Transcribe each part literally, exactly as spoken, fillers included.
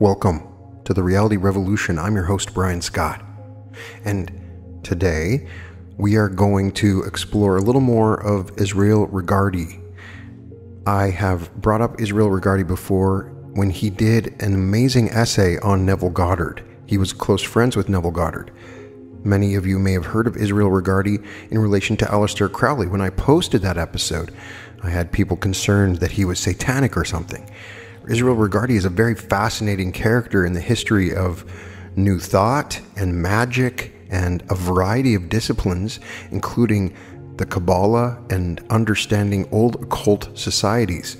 Welcome to the Reality Revolution. I'm your host, Brian Scott, and today we are going to explore a little more of Israel Regardie. I have brought up Israel Regardie before when he did an amazing essay on Neville Goddard. He was close friends with Neville Goddard. Many of you may have heard of Israel Regardie in relation to Aleister Crowley. When I posted that episode, I had people concerned that he was satanic or something. Israel Regardie is a very fascinating character in the history of New Thought and magic and a variety of disciplines, including the Kabbalah and understanding old occult societies.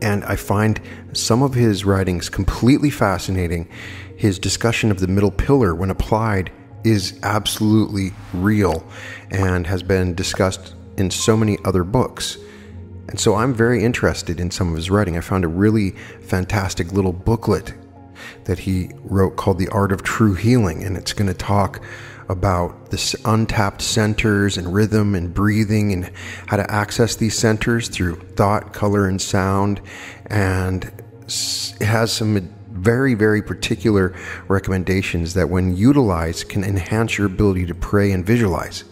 And I find some of his writings completely fascinating. His discussion of the Middle Pillar, when applied, is absolutely real and has been discussed in so many other books. And so I'm very interested in some of his writing. I found a really fantastic little booklet that he wrote called The Art of True Healing, and it's going to talk about the untapped centers and rhythm and breathing and how to access these centers through thought, color, and sound. And it has some very, very particular recommendations that, when utilized, can enhance your ability to pray and visualize.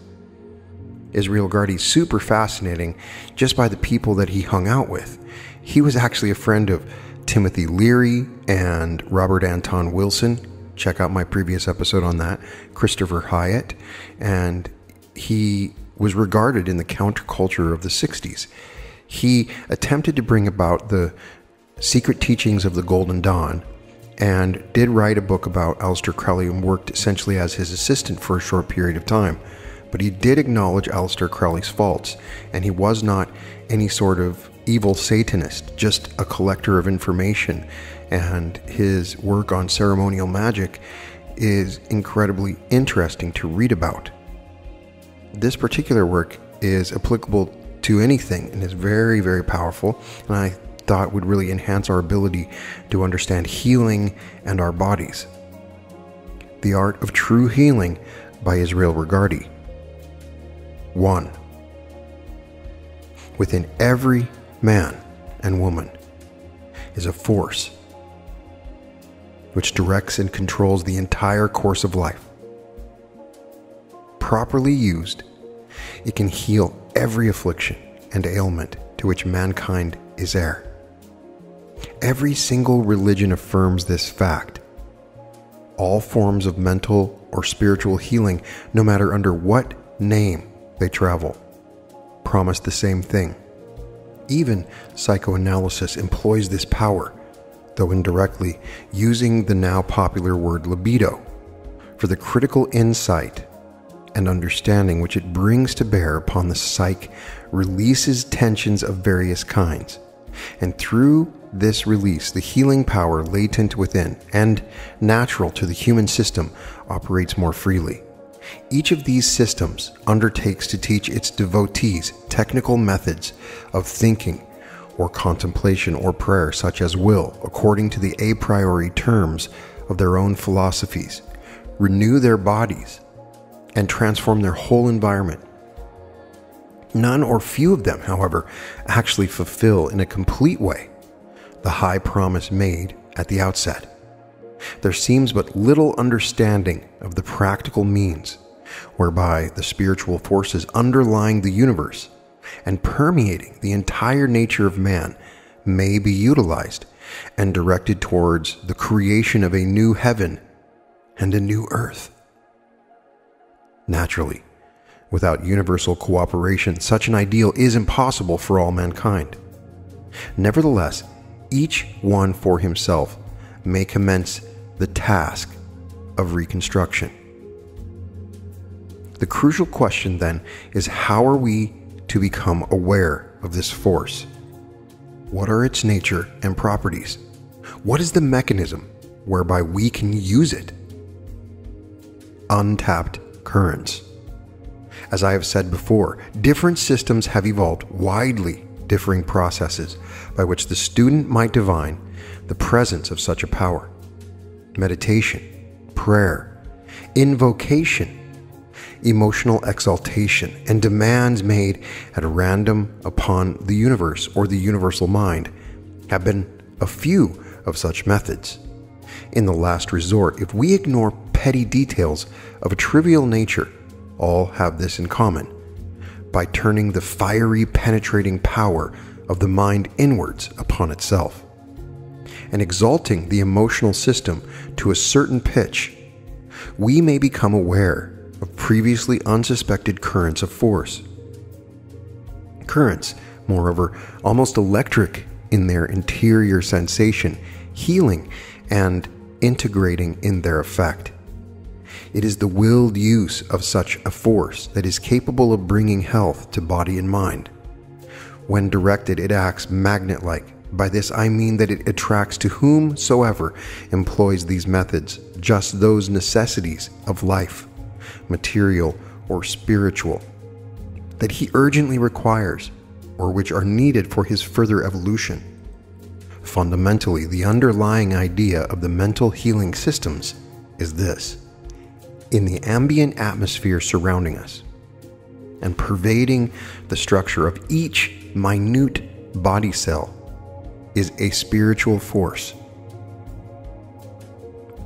Israel Regardie is super fascinating just by the people that he hung out with. He was actually a friend of Timothy Leary and Robert Anton Wilson. Check out my previous episode on that. Christopher Hyatt. And he was regarded in the counterculture of the sixties. He attempted to bring about the secret teachings of the Golden Dawn and did write a book about Aleister Crowley and worked essentially as his assistant for a short period of time. But he did acknowledge Aleister Crowley's faults, and he was not any sort of evil Satanist, just a collector of information, and his work on ceremonial magic is incredibly interesting to read about. This particular work is applicable to anything and is very, very powerful, and I thought would really enhance our ability to understand healing and our bodies. The Art of True Healing by Israel Regardie. One. Within every man and woman is a force which directs and controls the entire course of life. Properly used, it can heal every affliction and ailment to which mankind is heir. Every single religion affirms this fact. All forms of mental or spiritual healing, no matter under what name they travel, promise the same thing. Even psychoanalysis employs this power, though indirectly, using the now popular word libido for the critical insight and understanding which it brings to bear upon the psyche, releases tensions of various kinds, and through this release, the healing power latent within and natural to the human system operates more freely. Each of these systems undertakes to teach its devotees technical methods of thinking or contemplation or prayer, such as will, according to the a priori terms of their own philosophies, renew their bodies, and transform their whole environment. None or few of them, however, actually fulfill in a complete way the high promise made at the outset. There seems but little understanding of the practical means whereby the spiritual forces underlying the universe and permeating the entire nature of man may be utilized and directed towards the creation of a new heaven and a new earth. Naturally, without universal cooperation, such an ideal is impossible for all mankind. Nevertheless, each one for himself may commence the task of reconstruction. The crucial question then is, how are we to become aware of this force? What are its nature and properties? What is the mechanism whereby we can use it? Untapped currents. As I have said before, different systems have evolved widely differing processes by which the student might divine the presence of such a power. Meditation, prayer, invocation, emotional exaltation, and demands made at random upon the universe or the universal mind have been a few of such methods. In the last resort, if we ignore petty details of a trivial nature, all have this in common. By turning the fiery, penetrating power of the mind inwards upon itself, and exalting the emotional system to a certain pitch, we may become aware of previously unsuspected currents of force. Currents, moreover, almost electric in their interior sensation, healing and integrating in their effect. It is the willed use of such a force that is capable of bringing health to body and mind. When directed, it acts magnet-like. By this I mean that it attracts to whomsoever employs these methods just those necessities of life, material or spiritual, that he urgently requires or which are needed for his further evolution. Fundamentally, the underlying idea of the mental healing systems is this: in the ambient atmosphere surrounding us and pervading the structure of each minute body cell is a spiritual force.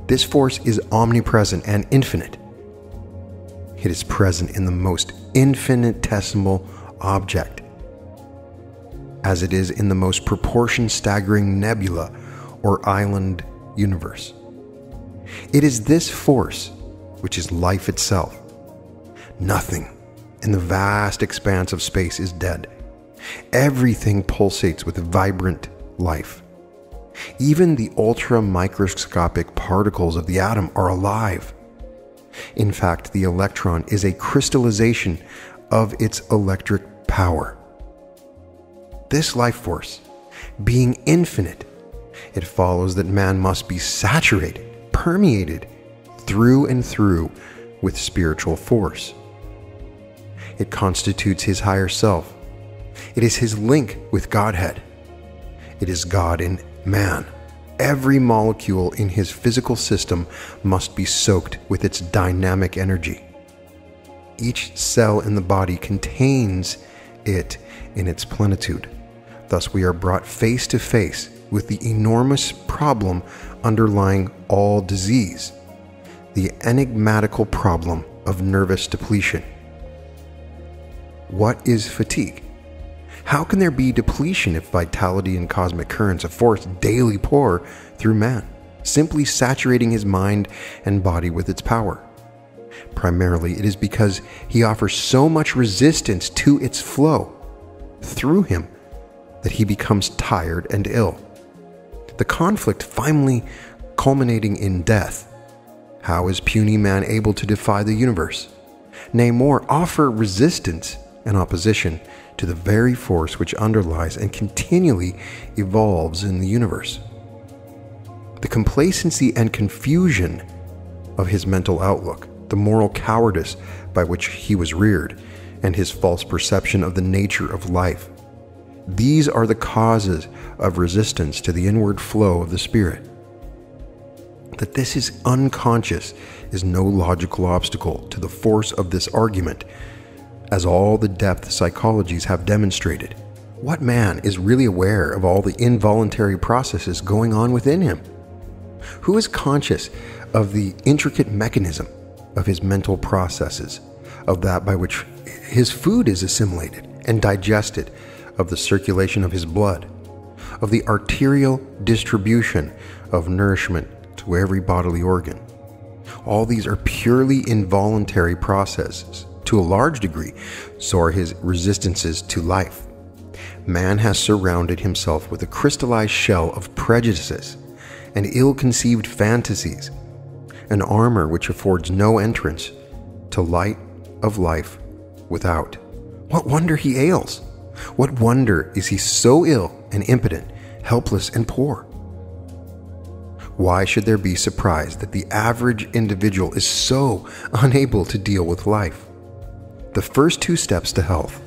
This force is omnipresent and infinite. It is present in the most infinitesimal object, as it is in the most proportion-staggering nebula or island universe. It is this force which is life itself. Nothing in the vast expanse of space is dead. Everything pulsates with vibrant life. Even the ultra-microscopic particles of the atom are alive. In fact, the electron is a crystallization of its electric power. This life force, being infinite, it follows that man must be saturated, permeated through and through with spiritual force. It constitutes his higher self. It is his link with Godhead. It is God in man. Every molecule in his physical system must be soaked with its dynamic energy. Each cell in the body contains it in its plenitude. Thus we are brought face to face with the enormous problem underlying all disease, the enigmatical problem of nervous depletion. What is fatigue? How can there be depletion if vitality and cosmic currents of force daily pour through man, simply saturating his mind and body with its power? Primarily, it is because he offers so much resistance to its flow through him that he becomes tired and ill. The conflict finally culminating in death. How is puny man able to defy the universe? Nay, more, offer resistance and opposition to the very force which underlies and continually evolves in the universe. The complacency and confusion of his mental outlook, the moral cowardice by which he was reared, and his false perception of the nature of life. These are the causes of resistance to the inward flow of the spirit. That this is unconscious is no logical obstacle to the force of this argument, as all the depth psychologies have demonstrated. What man is really aware of all the involuntary processes going on within him? Who is conscious of the intricate mechanism of his mental processes, of that by which his food is assimilated and digested, of the circulation of his blood, of the arterial distribution of nourishment to every bodily organ? All these are purely involuntary processes. To a large degree, so are his resistances to life. Man has surrounded himself with a crystallized shell of prejudices and ill-conceived fantasies, an armor which affords no entrance to light of life without. What wonder he ails? What wonder is he so ill and impotent, helpless and poor? Why should there be surprise that the average individual is so unable to deal with life? The first two steps to health,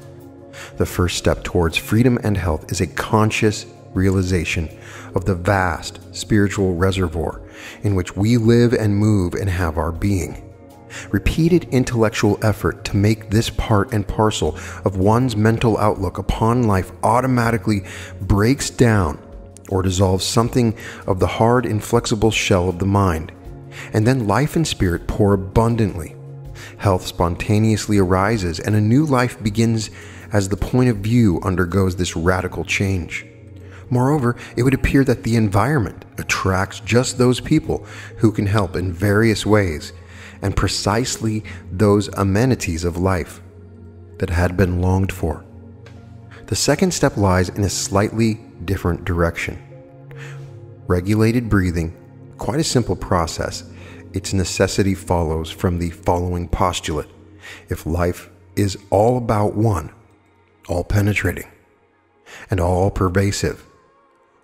the first step towards freedom and health, is a conscious realization of the vast spiritual reservoir in which we live and move and have our being. Repeated intellectual effort to make this part and parcel of one's mental outlook upon life automatically breaks down or dissolves something of the hard, inflexible shell of the mind, and then life and spirit pour abundantly. Health spontaneously arises, and a new life begins as the point of view undergoes this radical change. Moreover, it would appear that the environment attracts just those people who can help in various ways, and precisely those amenities of life that had been longed for. The second step lies in a slightly different direction. Regulated breathing, quite a simple process, its necessity follows from the following postulate: if life is all about one, all penetrating, and all pervasive,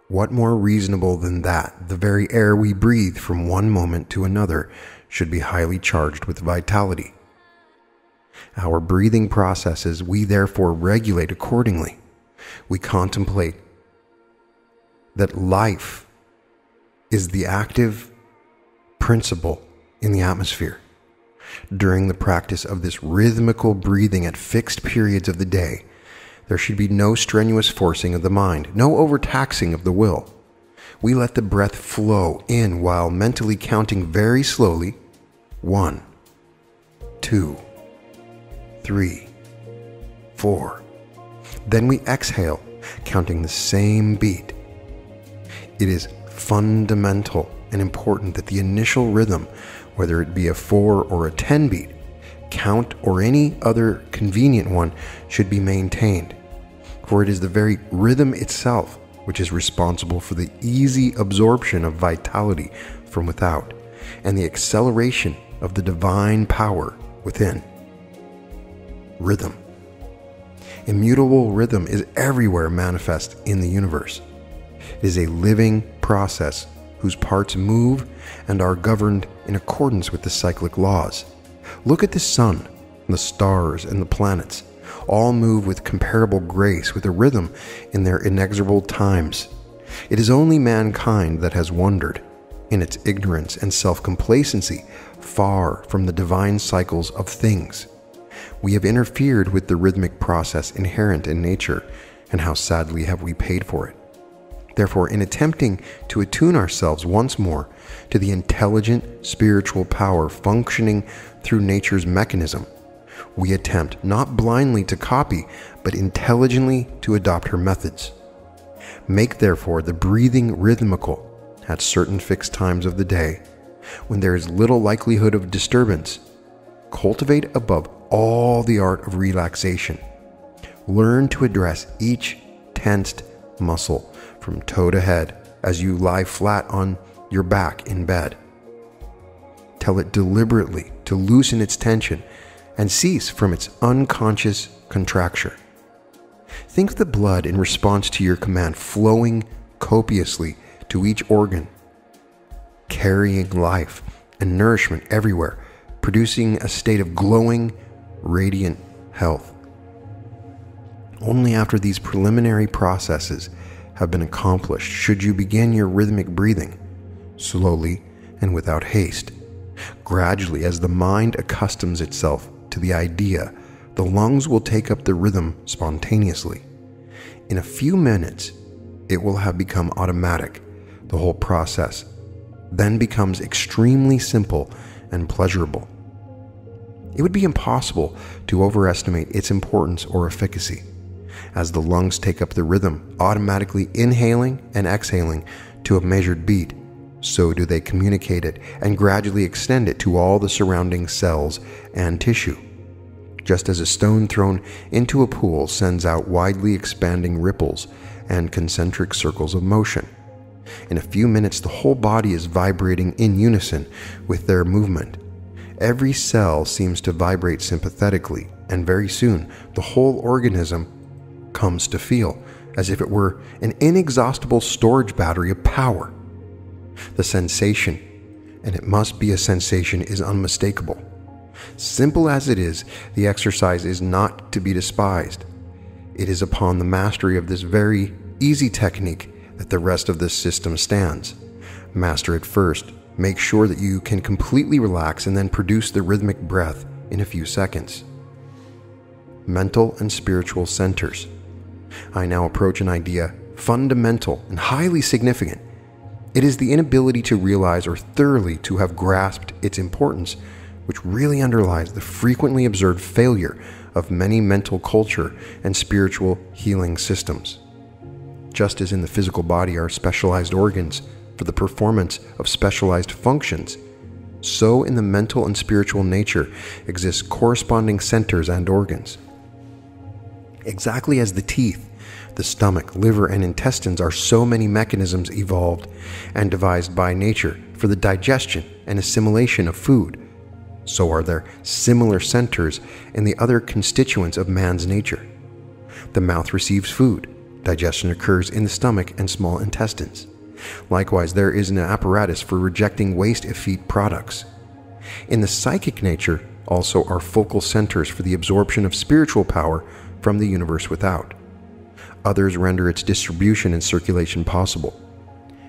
what more reasonable than that the very air we breathe from one moment to another should be highly charged with vitality? Our breathing processes we therefore regulate accordingly. We contemplate that life is the active principle in the atmosphere. During the practice of this rhythmical breathing at fixed periods of the day, there should be no strenuous forcing of the mind, no overtaxing of the will. We let the breath flow in while mentally counting very slowly, one, two, three, four. Then we exhale, counting the same beat. It is fundamental and important that the initial rhythm, whether it be a four or a ten beat, count or any other convenient one, should be maintained. For it is the very rhythm itself which is responsible for the easy absorption of vitality from without and the acceleration of the divine power within. Rhythm. Immutable rhythm is everywhere manifest in the universe. It is a living process whose parts move and are governed in accordance with the cyclic laws. Look at the sun, the stars, and the planets. All move with comparable grace, with a rhythm in their inexorable times. It is only mankind that has wandered, in its ignorance and self-complacency, far from the divine cycles of things. We have interfered with the rhythmic process inherent in nature, and how sadly have we paid for it. Therefore, in attempting to attune ourselves once more to the intelligent spiritual power functioning through nature's mechanism, we attempt not blindly to copy, but intelligently to adopt her methods. Make, therefore, the breathing rhythmical at certain fixed times of the day, when there is little likelihood of disturbance. Cultivate above all the art of relaxation. Learn to address each tensed muscle from toe to head as you lie flat on your back in bed. Tell it deliberately to loosen its tension and cease from its unconscious contracture. Think of the blood in response to your command flowing copiously to each organ, carrying life and nourishment everywhere, producing a state of glowing, radiant health. Only after these preliminary processes have been accomplished should you begin your rhythmic breathing, slowly and without haste. Gradually, as the mind accustoms itself to the idea, the lungs will take up the rhythm spontaneously. In a few minutes, it will have become automatic. The whole process then becomes extremely simple and pleasurable. It would be impossible to overestimate its importance or efficacy, as the lungs take up the rhythm, automatically inhaling and exhaling to a measured beat. So do they communicate it and gradually extend it to all the surrounding cells and tissue, just as a stone thrown into a pool sends out widely expanding ripples and concentric circles of motion. In a few minutes, the whole body is vibrating in unison with their movement. Every cell seems to vibrate sympathetically, and very soon the whole organism comes to feel as if it were an inexhaustible storage battery of power. The sensation, and it must be a sensation, is unmistakable. Simple as it is, the exercise is not to be despised. It is upon the mastery of this very easy technique that the rest of this system stands. Master it first. Make sure that you can completely relax, and then produce the rhythmic breath in a few seconds. Mental and spiritual centers. I now approach an idea fundamental, and highly significant. It is the inability to realize or thoroughly to have grasped its importance which really underlies the frequently observed failure of many mental culture and spiritual healing systems. Just as in the physical body are specialized organs for the performance of specialized functions, so in the mental and spiritual nature exist corresponding centers and organs. Exactly as the teeth, the stomach, liver, and intestines are so many mechanisms evolved and devised by nature for the digestion and assimilation of food, so are there similar centers in the other constituents of man's nature. The mouth receives food. Digestion occurs in the stomach and small intestines. Likewise, there is an apparatus for rejecting waste effete products. In the psychic nature also are focal centers for the absorption of spiritual power from the universe without. Others render its distribution and circulation possible.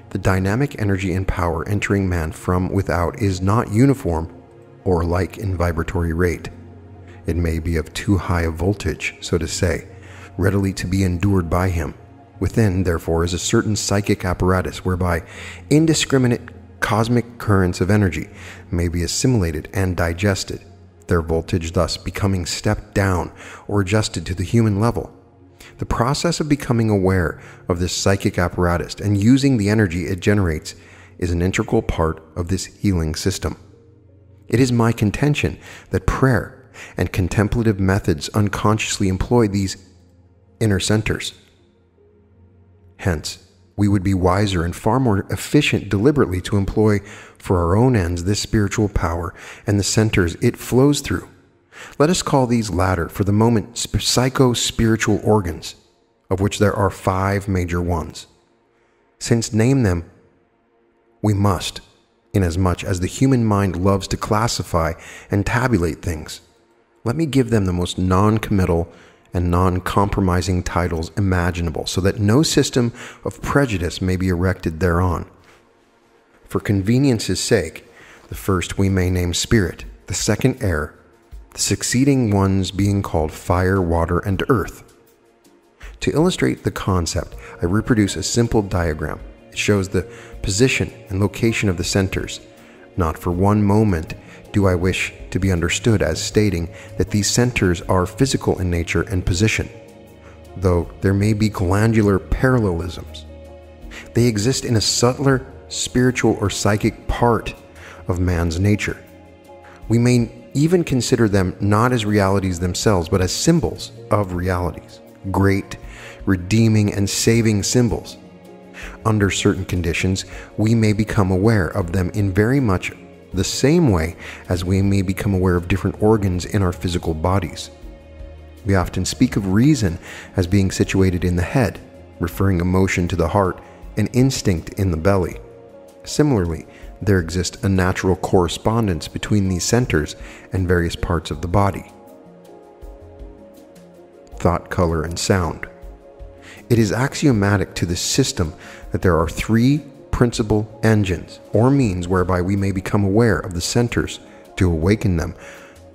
The dynamic energy and power entering man from without is not uniform or alike in vibratory rate. It may be of too high a voltage, so to say, readily to be endured by him. Within, therefore, is a certain psychic apparatus whereby indiscriminate cosmic currents of energy may be assimilated and digested, their voltage thus becoming stepped down or adjusted to the human level. The process of becoming aware of this psychic apparatus and using the energy it generates is an integral part of this healing system. It is my contention that prayer and contemplative methods unconsciously employ these inner centers. Hence, we would be wiser and far more efficient deliberately to employ for our own ends this spiritual power and the centers it flows through. Let us call these latter, for the moment, psycho-spiritual organs, of which there are five major ones. Since name them, we must, inasmuch as the human mind loves to classify and tabulate things. Let me give them the most non-committal and non-compromising titles imaginable, so that no system of prejudice may be erected thereon. For convenience's sake, the first we may name spirit, the second air, the succeeding ones being called fire, water, and earth. To illustrate the concept, I reproduce a simple diagram. It shows the position and location of the centers. Not for one moment do I wish to be understood as stating that these centers are physical in nature and position, though there may be glandular parallelisms. They exist in a subtler spiritual or psychic part of man's nature. We may even consider them not as realities themselves, but as symbols of realities, great, redeeming, and saving symbols. Under certain conditions, we may become aware of them in very much the same way as we may become aware of different organs in our physical bodies. We often speak of reason as being situated in the head, referring emotion to the heart and instinct in the belly. Similarly, there exists a natural correspondence between these centers and various parts of the body. Thought, color, and sound. It is axiomatic to this system that there are three principal engines or means whereby we may become aware of the centers to awaken them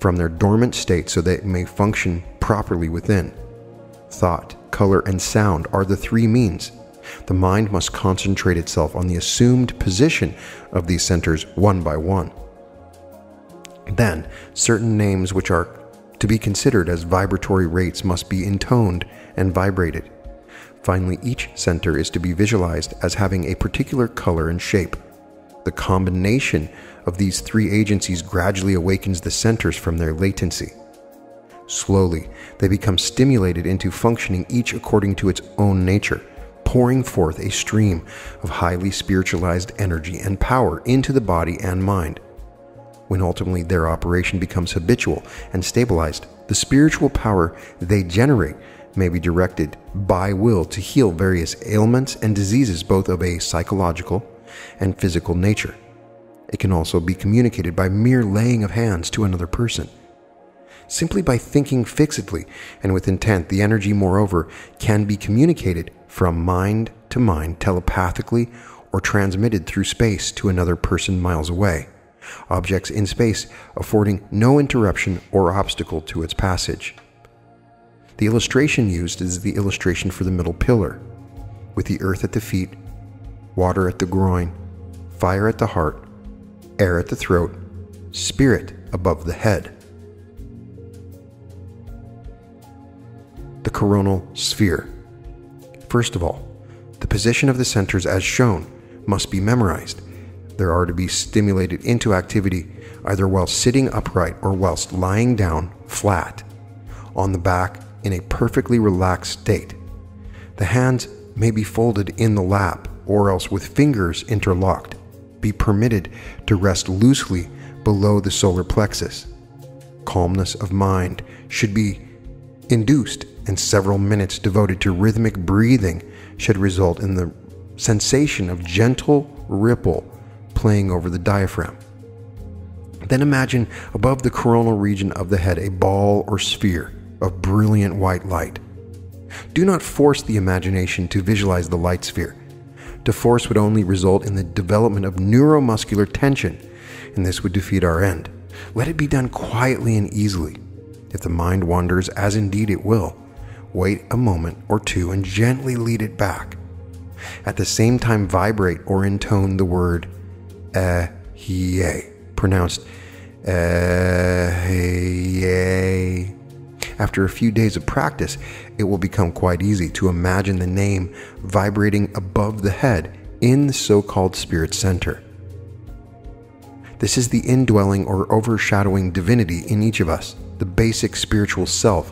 from their dormant state so that it may function properly within. Thought, color, and sound are the three means. The mind must concentrate itself on the assumed position of these centers one by one. Then, certain names which are to be considered as vibratory rates must be intoned and vibrated. Finally, each center is to be visualized as having a particular color and shape. The combination of these three agencies gradually awakens the centers from their latency. Slowly, they become stimulated into functioning each according to its own nature, pouring forth a stream of highly spiritualized energy and power into the body and mind. When ultimately their operation becomes habitual and stabilized, the spiritual power they generate may be directed by will to heal various ailments and diseases, both of a psychological and physical nature. It can also be communicated by mere laying of hands to another person. Simply by thinking fixedly and with intent, the energy, moreover, can be communicated from mind to mind telepathically or transmitted through space to another person miles away, objects in space affording no interruption or obstacle to its passage. The illustration used is the illustration for the middle pillar. with the earth at the feet, water at the groin, fire at the heart, air at the throat, spirit above the head. The coronal sphere. First of all, the position of the centers as shown must be memorized. They are to be stimulated into activity either while sitting upright or whilst lying down flat on the back in a perfectly relaxed state. The hands may be folded in the lap or else with fingers interlocked. Be permitted to rest loosely below the solar plexus. Calmness of mind should be induced, and several minutes devoted to rhythmic breathing should result in the sensation of gentle ripple playing over the diaphragm. Then imagine above the coronal region of the head a ball or sphere of brilliant white light. Do not force the imagination to visualize the light sphere. To force would only result in the development of neuromuscular tension, and this would defeat our end. Let it be done quietly and easily. If the mind wanders, as indeed it will, wait a moment or two and gently lead it back. At the same time, vibrate or intone the word Ehyeh, pronounced Ehyeh. After a few days of practice, it will become quite easy to imagine the name vibrating above the head in the so-called spirit center. This is the indwelling or overshadowing divinity in each of us, the basic spiritual self,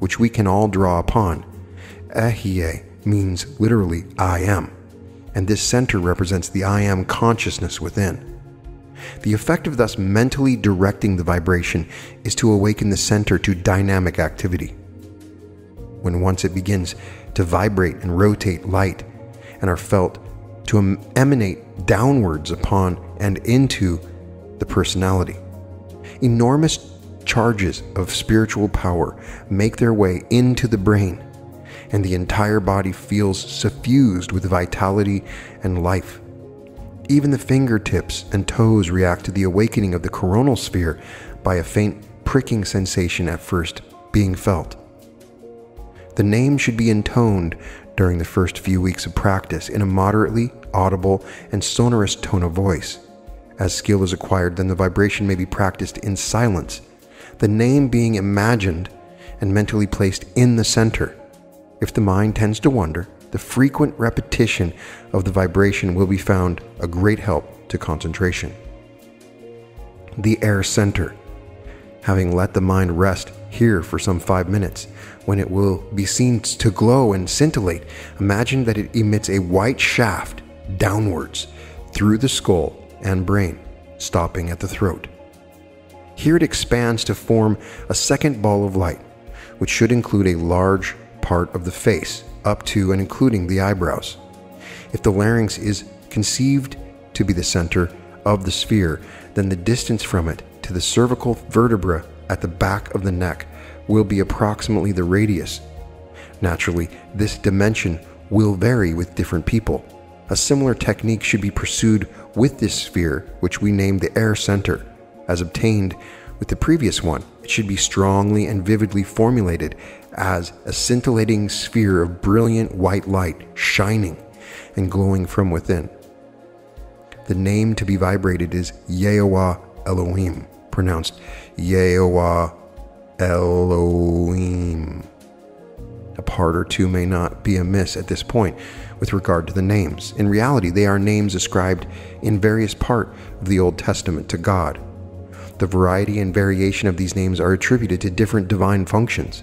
which we can all draw upon. Ehyeh means literally I am, and this center represents the I am consciousness within. The effect of thus mentally directing the vibration is to awaken the center to dynamic activity. When once it begins to vibrate and rotate light and are felt to emanate downwards upon and into the personality, enormous charges of spiritual power make their way into the brain, and the entire body feels suffused with vitality and life. Even the fingertips and toes react to the awakening of the coronal sphere by a faint pricking sensation at first being felt. The name should be intoned during the first few weeks of practice in a moderately audible and sonorous tone of voice. As skill is acquired, then the vibration may be practiced in silence, the name being imagined and mentally placed in the center. If the mind tends to wander, the frequent repetition of the vibration will be found a great help to concentration. The air center. Having let the mind rest here for some five minutes, when it will be seen to glow and scintillate, imagine that it emits a white shaft downwards through the skull and brain, stopping at the throat. Here it expands to form a second ball of light, which should include a large part of the face, up to and including the eyebrows. If the larynx is conceived to be the center of the sphere, then the distance from it to the cervical vertebra at the back of the neck will be approximately the radius. Naturally, this dimension will vary with different people. A similar technique should be pursued with this sphere, which we name the air center. As obtained with the previous one, it should be strongly and vividly formulated as a scintillating sphere of brilliant white light shining and glowing from within. The name to be vibrated is Yehoah Elohim, pronounced Yehoah Elohim. A part or two may not be amiss at this point with regard to the names. In reality, they are names ascribed in various part of the Old Testament to God. The variety and variation of these names are attributed to different divine functions.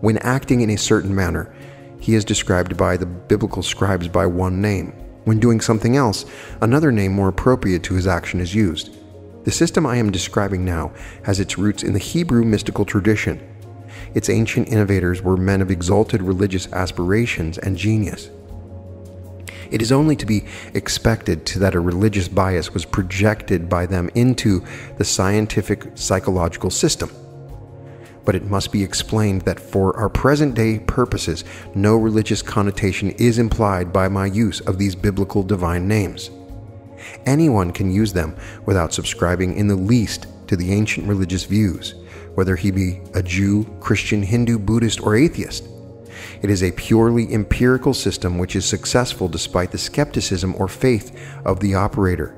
When acting in a certain manner, he is described by the biblical scribes by one name. When doing something else, another name more appropriate to his action is used. The system I am describing now has its roots in the Hebrew mystical tradition. Its ancient innovators were men of exalted religious aspirations and genius. It is only to be expected that a religious bias was projected by them into the scientific psychological system. But it must be explained that for our present-day purposes, no religious connotation is implied by my use of these biblical divine names. Anyone can use them without subscribing in the least to the ancient religious views, whether he be a Jew, Christian, Hindu, Buddhist, or atheist. It is a purely empirical system which is successful despite the skepticism or faith of the operator.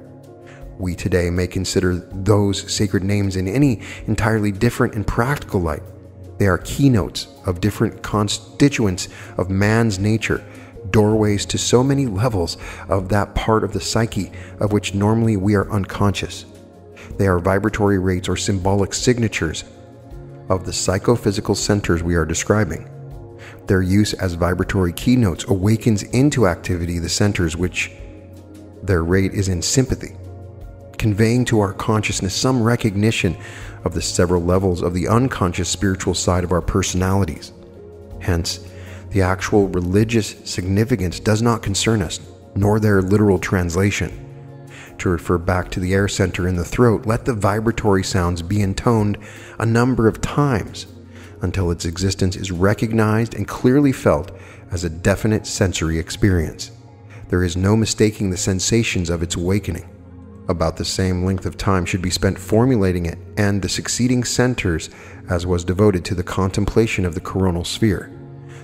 We today may consider those sacred names in any entirely different and practical light. They are keynotes of different constituents of man's nature, doorways to so many levels of that part of the psyche of which normally we are unconscious. They are vibratory rates or symbolic signatures of the psychophysical centers we are describing. Their use as vibratory keynotes awakens into activity the centers which their rate is in sympathy, conveying to our consciousness some recognition of the several levels of the unconscious spiritual side of our personalities. Hence, the actual religious significance does not concern us, nor their literal translation. To refer back to the air center in the throat, let the vibratory sounds be intoned a number of times until its existence is recognized and clearly felt as a definite sensory experience. There is no mistaking the sensations of its awakening. About the same length of time should be spent formulating it and the succeeding centers as was devoted to the contemplation of the coronal sphere.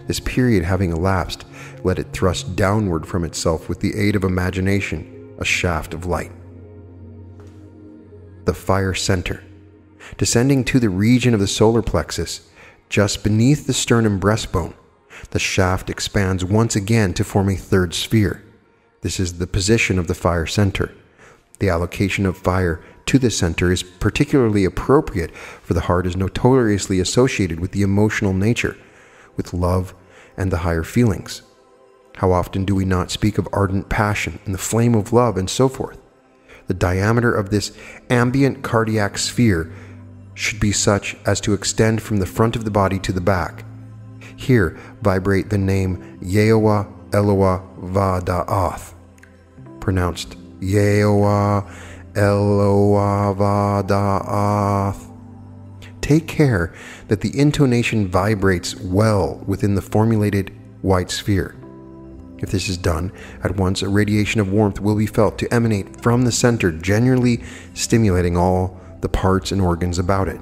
This period having elapsed, let it thrust downward from itself with the aid of imagination, a shaft of light. The fire center, descending to the region of the solar plexus, just beneath the sternum breastbone, the shaft expands once again to form a third sphere. This is the position of the fire center. The allocation of fire to the center is particularly appropriate, for the heart is notoriously associated with the emotional nature, with love and the higher feelings. How often do we not speak of ardent passion and the flame of love and so forth? The diameter of this ambient cardiac sphere should be such as to extend from the front of the body to the back. Here vibrate the name Yehoah Eloah ve-Da'ath, pronounced Yehoah Eloah ve-Da'ath. Take care that the intonation vibrates well within the formulated white sphere. If this is done, at once a radiation of warmth will be felt to emanate from the center, generally stimulating all the parts and organs about it.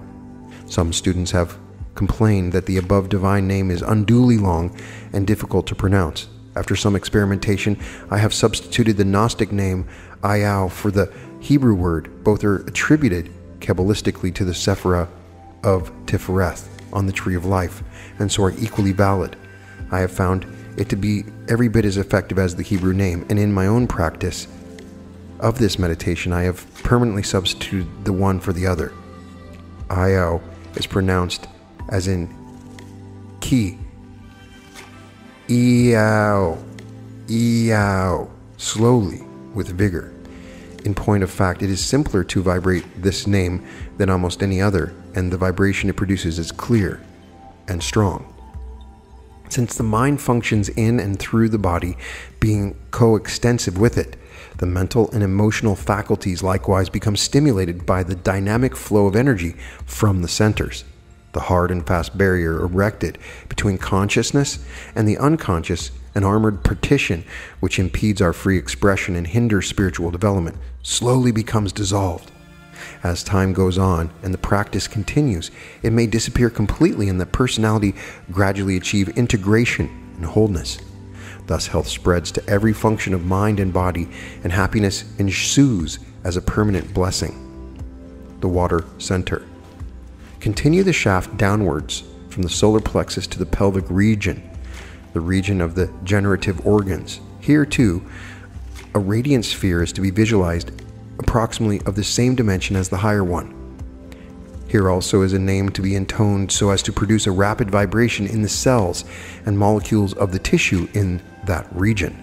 Some students have complained that the above divine name is unduly long and difficult to pronounce. After some experimentation, I have substituted the Gnostic name Iao for the Hebrew word. Both are attributed Kabbalistically to the Sephirah of Tifereth on the Tree of Life, and so are equally valid. I have found it to be every bit as effective as the Hebrew name, and in my own practice of this meditation, I have permanently substituted the one for the other. Iao is pronounced as in ki, Iao, Iao, slowly, with vigor. In point of fact, it is simpler to vibrate this name than almost any other, and the vibration it produces is clear and strong. Since the mind functions in and through the body, being coextensive with it, the mental and emotional faculties likewise become stimulated by the dynamic flow of energy from the centers. The hard and fast barrier erected between consciousness and the unconscious, an armored partition which impedes our free expression and hinders spiritual development, slowly becomes dissolved. As time goes on and the practice continues, it may disappear completely and the personality gradually achieve integration and wholeness. Thus health spreads to every function of mind and body, and happiness ensues as a permanent blessing. The water center. Continue the shaft downwards from the solar plexus to the pelvic region, the region of the generative organs. Here too, a radiant sphere is to be visualized, approximately of the same dimension as the higher one. Here also is a name to be intoned so as to produce a rapid vibration in the cells and molecules of the tissue in that region.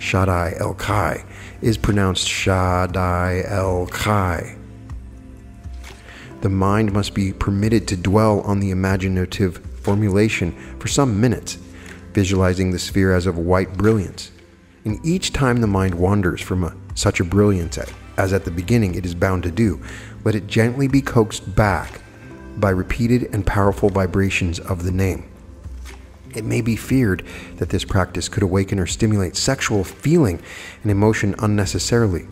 Shaddai El Chai is pronounced Shaddai El Chai. The mind must be permitted to dwell on the imaginative formulation for some minutes, visualizing the sphere as of white brilliance. And each time the mind wanders from a, such a brilliance as at the beginning it is bound to do, let it gently be coaxed back by repeated and powerful vibrations of the name. It may be feared that this practice could awaken or stimulate sexual feeling and emotion unnecessarily.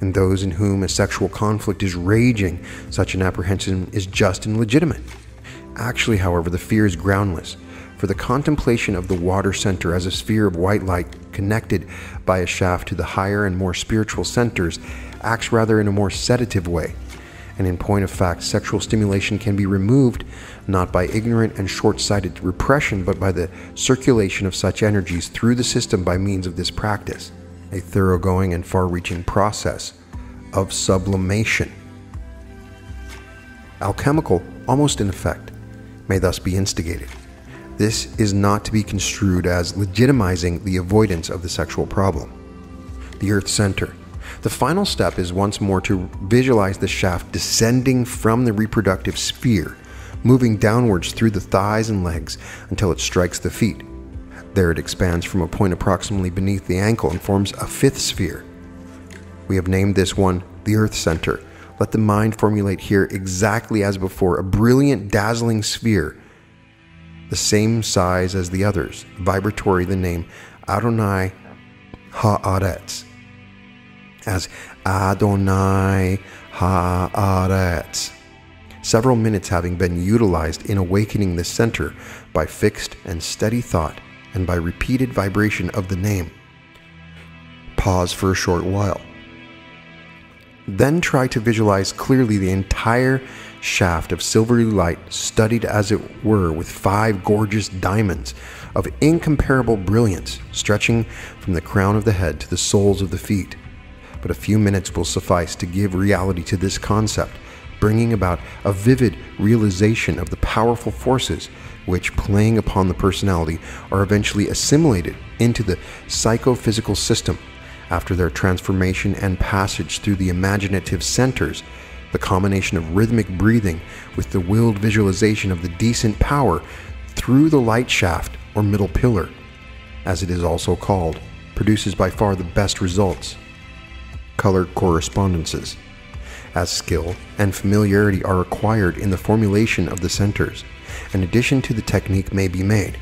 In those in whom a sexual conflict is raging, such an apprehension is just and legitimate. Actually, however, the fear is groundless, for the contemplation of the water center as a sphere of white light connected by a shaft to the higher and more spiritual centers acts rather in a more sedative way. And in point of fact, sexual stimulation can be removed not by ignorant and short-sighted repression, but by the circulation of such energies through the system by means of this practice, a thoroughgoing and far-reaching process of sublimation. Alchemical, almost in effect, may thus be instigated. This is not to be construed as legitimizing the avoidance of the sexual problem. The Earth Center. The final step is once more to visualize the shaft descending from the reproductive sphere, moving downwards through the thighs and legs until it strikes the feet. There it expands from a point approximately beneath the ankle and forms a fifth sphere. We have named this one the Earth Center. Let the mind formulate here, exactly as before, a brilliant, dazzling sphere, the same size as the others, vibratory the name Adonai Haaretz, as Adonai Haaretz. Several minutes having been utilized in awakening the center by fixed and steady thought and by repeated vibration of the name. Pause for a short while. Then try to visualize clearly the entire shaft of silvery light, studded as it were with five gorgeous diamonds of incomparable brilliance, stretching from the crown of the head to the soles of the feet. But a few minutes will suffice to give reality to this concept, bringing about a vivid realization of the powerful forces which, playing upon the personality, are eventually assimilated into the psychophysical system. After their transformation and passage through the imaginative centers, the combination of rhythmic breathing with the willed visualization of the decent power through the light shaft, or middle pillar, as it is also called, produces by far the best results. Colored correspondences. As skill and familiarity are acquired in the formulation of the centers, an addition to the technique may be made.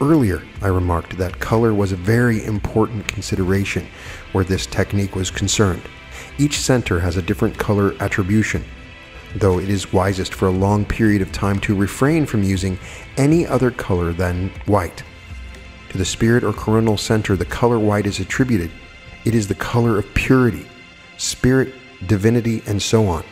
Earlier, I remarked that color was a very important consideration where this technique was concerned. Each center has a different color attribution, though it is wisest for a long period of time to refrain from using any other color than white. To the spirit or coronal center, the color white is attributed. It is the color of purity, spirit, divinity, and so on.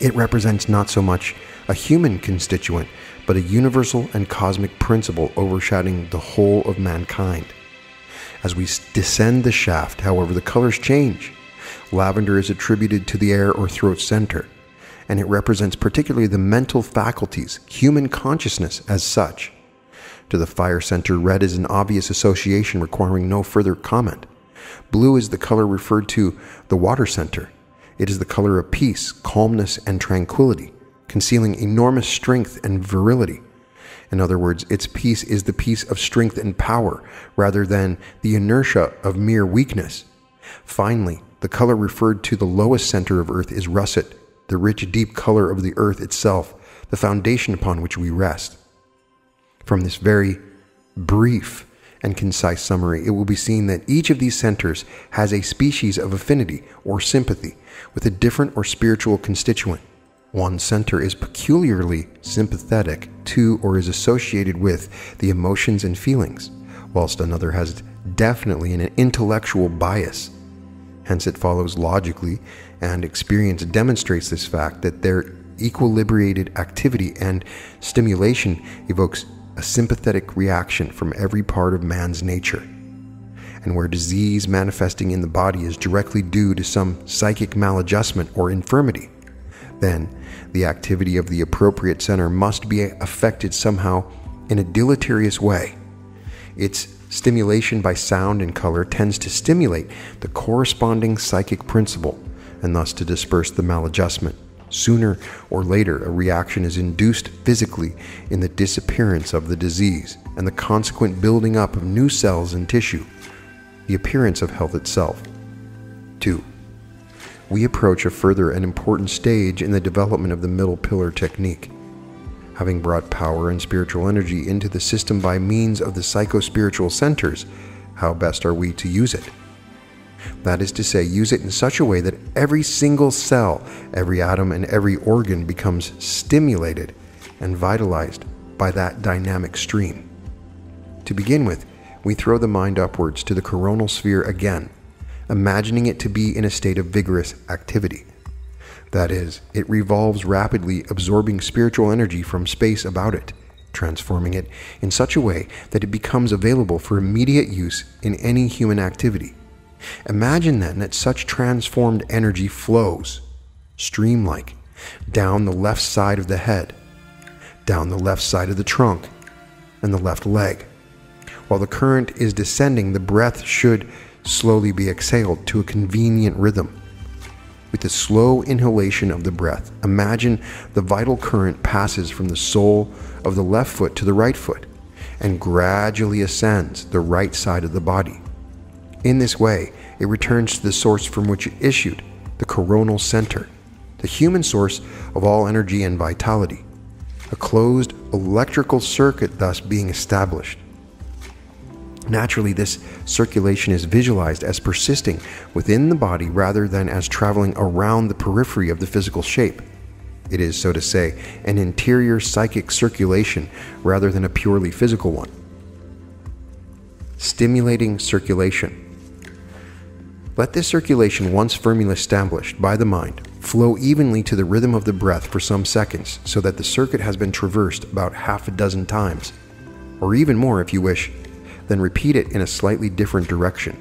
It represents not so much a human constituent, but a universal and cosmic principle overshadowing the whole of mankind. As we descend the shaft, however, the colors change. Lavender is attributed to the air or throat center, and it represents particularly the mental faculties, human consciousness as such. To the fire center, red is an obvious association requiring no further comment. Blue is the color referred to the water center. It is the color of peace, calmness, and tranquility, concealing enormous strength and virility. In other words, its peace is the peace of strength and power, rather than the inertia of mere weakness. Finally, the color referred to the lowest center of Earth is russet, the rich, deep color of the Earth itself, the foundation upon which we rest. From this very brief and concise summary, it will be seen that each of these centers has a species of affinity or sympathy with a different or spiritual constituent. One center is peculiarly sympathetic to or is associated with the emotions and feelings, whilst another has definitely an intellectual bias. Hence it follows logically, and experience demonstrates this fact, that their equilibrated activity and stimulation evokes a sympathetic reaction from every part of man's nature. And where disease manifesting in the body is directly due to some psychic maladjustment or infirmity, then the activity of the appropriate center must be affected somehow in a deleterious way. Its stimulation by sound and color tends to stimulate the corresponding psychic principle, and thus to disperse the maladjustment. Sooner or later, a reaction is induced physically in the disappearance of the disease and the consequent building up of new cells and tissue, the appearance of health itself. Two. We approach a further and important stage in the development of the middle pillar technique. Having brought power and spiritual energy into the system by means of the psychospiritual centers, how best are we to use it? That is to say, use it in such a way that every single cell, every atom, and every organ becomes stimulated and vitalized by that dynamic stream. To begin with, we throw the mind upwards to the coronal sphere again, imagining it to be in a state of vigorous activity. That is, it revolves rapidly, absorbing spiritual energy from space about it, transforming it in such a way that it becomes available for immediate use in any human activity. Imagine then that such transformed energy flows, stream-like, down the left side of the head, down the left side of the trunk, and the left leg. While the current is descending, the breath should slowly be exhaled to a convenient rhythm. With the slow inhalation of the breath, imagine the vital current passes from the sole of the left foot to the right foot and gradually ascends the right side of the body. In this way, it returns to the source from which it issued, the coronal center, the human source of all energy and vitality, a closed electrical circuit thus being established. Naturally, this circulation is visualized as persisting within the body rather than as traveling around the periphery of the physical shape. It is, so to say, an interior psychic circulation rather than a purely physical one. Stimulating circulation. Let this circulation, once firmly established by the mind, flow evenly to the rhythm of the breath for some seconds, so that the circuit has been traversed about half a dozen times, or even more if you wish. Then repeat it in a slightly different direction.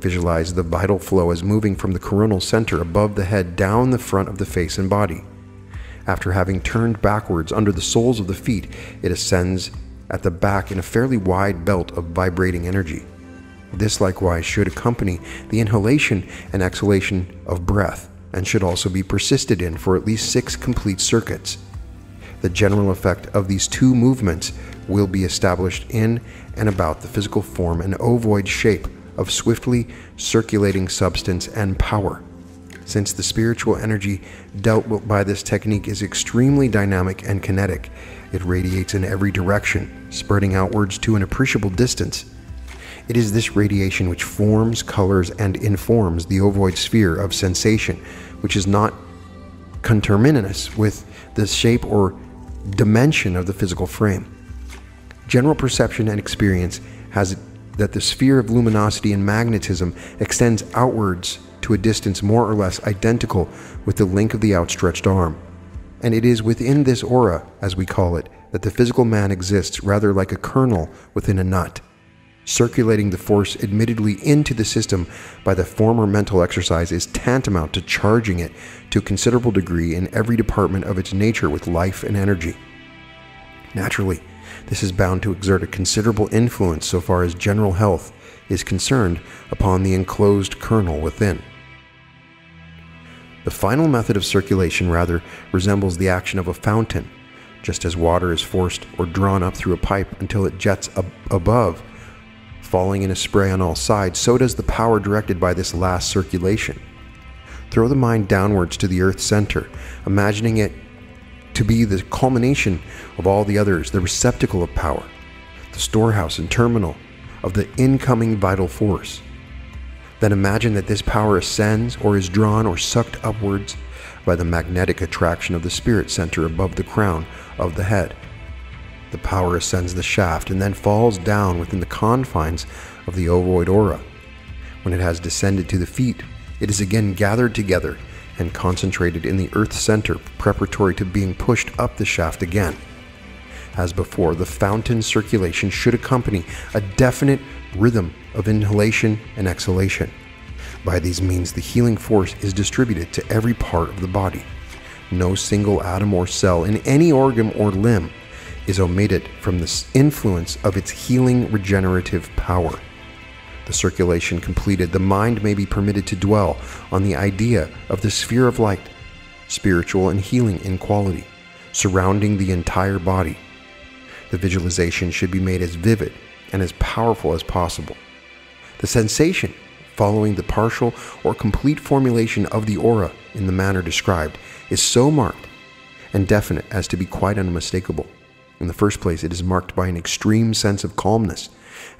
Visualize the vital flow as moving from the coronal center above the head down the front of the face and body. After having turned backwards under the soles of the feet, it ascends at the back in a fairly wide belt of vibrating energy. This likewise should accompany the inhalation and exhalation of breath, and should also be persisted in for at least six complete circuits. The general effect of these two movements will be established in and about the physical form and ovoid shape of swiftly circulating substance and power. Since the spiritual energy dealt with by this technique is extremely dynamic and kinetic, it radiates in every direction, spreading outwards to an appreciable distance. It is this radiation which forms, colors, and informs the ovoid sphere of sensation, which is not conterminous with the shape or dimension of the physical frame. General perception and experience has it that the sphere of luminosity and magnetism extends outwards to a distance more or less identical with the link of the outstretched arm. And it is within this aura, as we call it, that the physical man exists, rather like a kernel within a nut, circulating the force admittedly into the system by the former mental exercise is tantamount to charging it to a considerable degree in every department of its nature with life and energy. Naturally, this is bound to exert a considerable influence so far as general health is concerned upon the enclosed kernel within. The final method of circulation rather resembles the action of a fountain, just as water is forced or drawn up through a pipe until it jets ab above, falling in a spray on all sides, so does the power directed by this last circulation. Throw the mind downwards to the earth center, imagining it to be the culmination of all the others, the receptacle of power, the storehouse and terminal of the incoming vital force. Then imagine that this power ascends or is drawn or sucked upwards by the magnetic attraction of the spirit center above the crown of the head. The power ascends the shaft and then falls down within the confines of the ovoid aura. When it has descended to the feet, it is again gathered together and concentrated in the earth center, preparatory to being pushed up the shaft again. As before, the fountain circulation should accompany a definite rhythm of inhalation and exhalation. By these means, the healing force is distributed to every part of the body. No single atom or cell in any organ or limb is omitted from the influence of its healing regenerative power. The circulation completed, the mind may be permitted to dwell on the idea of the sphere of light, spiritual and healing in quality, surrounding the entire body. The visualization should be made as vivid and as powerful as possible. The sensation following the partial or complete formulation of the aura in the manner described is so marked and definite as to be quite unmistakable. In the first place, it is marked by an extreme sense of calmness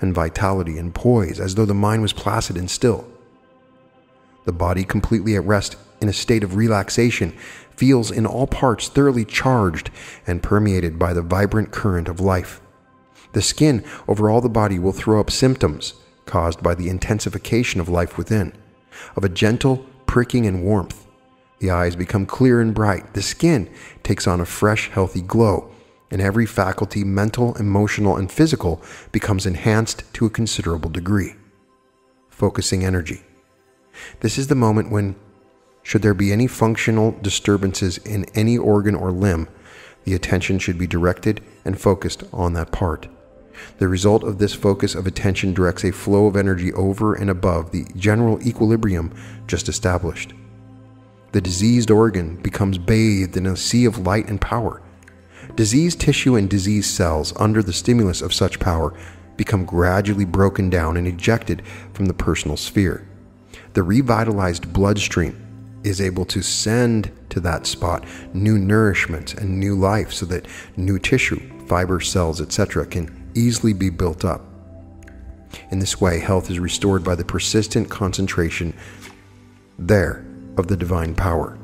and vitality and poise, as though the mind was placid and still, the body completely at rest in a state of relaxation, feels in all parts thoroughly charged and permeated by the vibrant current of life. The skin over all the body will throw up symptoms caused by the intensification of life within, of a gentle pricking and warmth. The eyes become clear and bright, the skin takes on a fresh, healthy glow, and every faculty, mental, emotional, and physical, becomes enhanced to a considerable degree. Focusing energy. This is the moment when, should there be any functional disturbances in any organ or limb, the attention should be directed and focused on that part. The result of this focus of attention directs a flow of energy over and above the general equilibrium just established. The diseased organ becomes bathed in a sea of light and power. Diseased tissue and diseased cells, under the stimulus of such power, become gradually broken down and ejected from the personal sphere. The revitalized bloodstream is able to send to that spot new nourishment and new life so that new tissue, fiber, cells, et cetera can easily be built up. In this way, health is restored by the persistent concentration there of the divine power,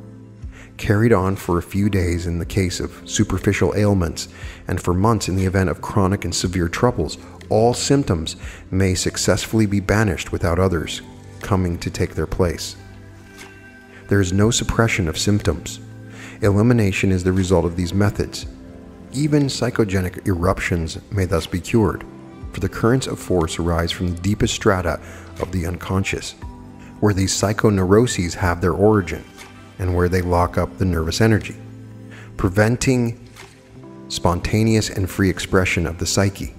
carried on for a few days in the case of superficial ailments, and for months in the event of chronic and severe troubles. All symptoms may successfully be banished without others coming to take their place. There is no suppression of symptoms. Elimination is the result of these methods. Even psychogenic eruptions may thus be cured, for the currents of force arise from the deepest strata of the unconscious, where these psychoneuroses have their origin, and where they lock up the nervous energy, preventing spontaneous and free expression of the psyche,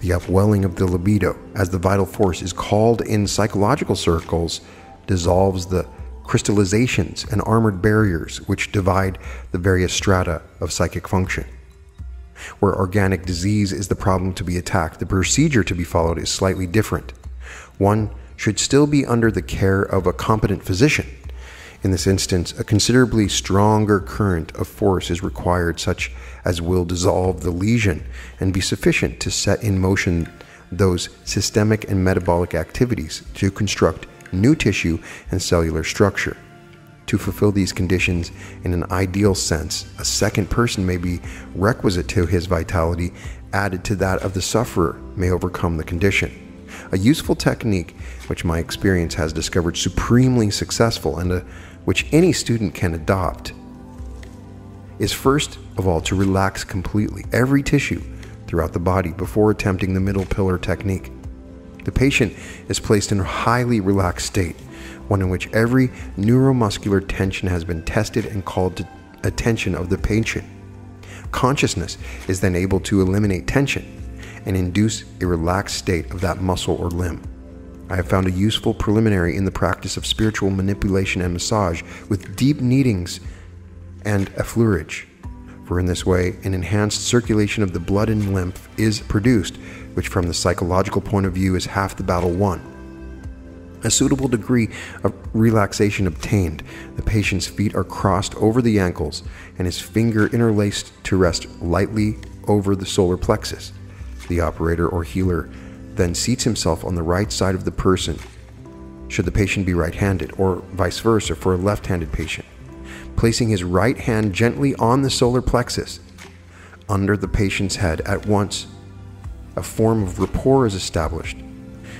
the upwelling of the libido, as the vital force is called in psychological circles, dissolves the crystallizations and armored barriers which divide the various strata of psychic function. Where organic disease is the problem to be attacked, the procedure to be followed is slightly different. One should still be under the care of a competent physician. In this instance, a considerably stronger current of force is required, such as will dissolve the lesion and be sufficient to set in motion those systemic and metabolic activities to construct new tissue and cellular structure. To fulfill these conditions in an ideal sense, a second person may be requisite to his vitality, added to that of the sufferer may overcome the condition. A useful technique which my experience has discovered supremely successful, and a, which any student can adopt, is first of all to relax completely every tissue throughout the body before attempting the middle pillar technique. The patient is placed in a highly relaxed state, one in which every neuromuscular tension has been tested and called to attention of the patient. Consciousness is then able to eliminate tension and induce a relaxed state of that muscle or limb. I have found a useful preliminary in the practice of spiritual manipulation and massage with deep kneadings and effleurage, for in this way an enhanced circulation of the blood and lymph is produced, which from the psychological point of view is half the battle won. A suitable degree of relaxation obtained, the patient's feet are crossed over the ankles and his finger interlaced to rest lightly over the solar plexus. The operator or healer then seats himself on the right side of the person, should the patient be right-handed, or vice versa for a left-handed patient, placing his right hand gently on the solar plexus under the patient's head at once. A form of rapport is established.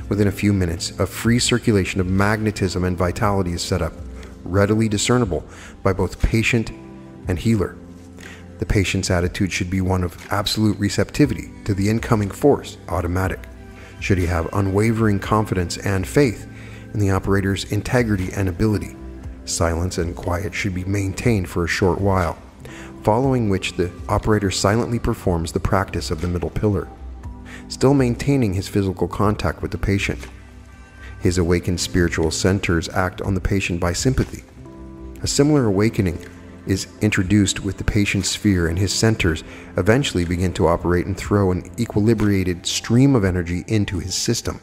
Within a few minutes, a free circulation of magnetism and vitality is set up, readily discernible by both patient and healer. The patient's attitude should be one of absolute receptivity to the incoming force, automatic. Should he have unwavering confidence and faith in the operator's integrity and ability? Silence and quiet should be maintained for a short while, following which the operator silently performs the practice of the middle pillar, still maintaining his physical contact with the patient. His awakened spiritual centers act on the patient by sympathy. A similar awakening is introduced with the patient's sphere, and his centers eventually begin to operate and throw an equilibrated stream of energy into his system.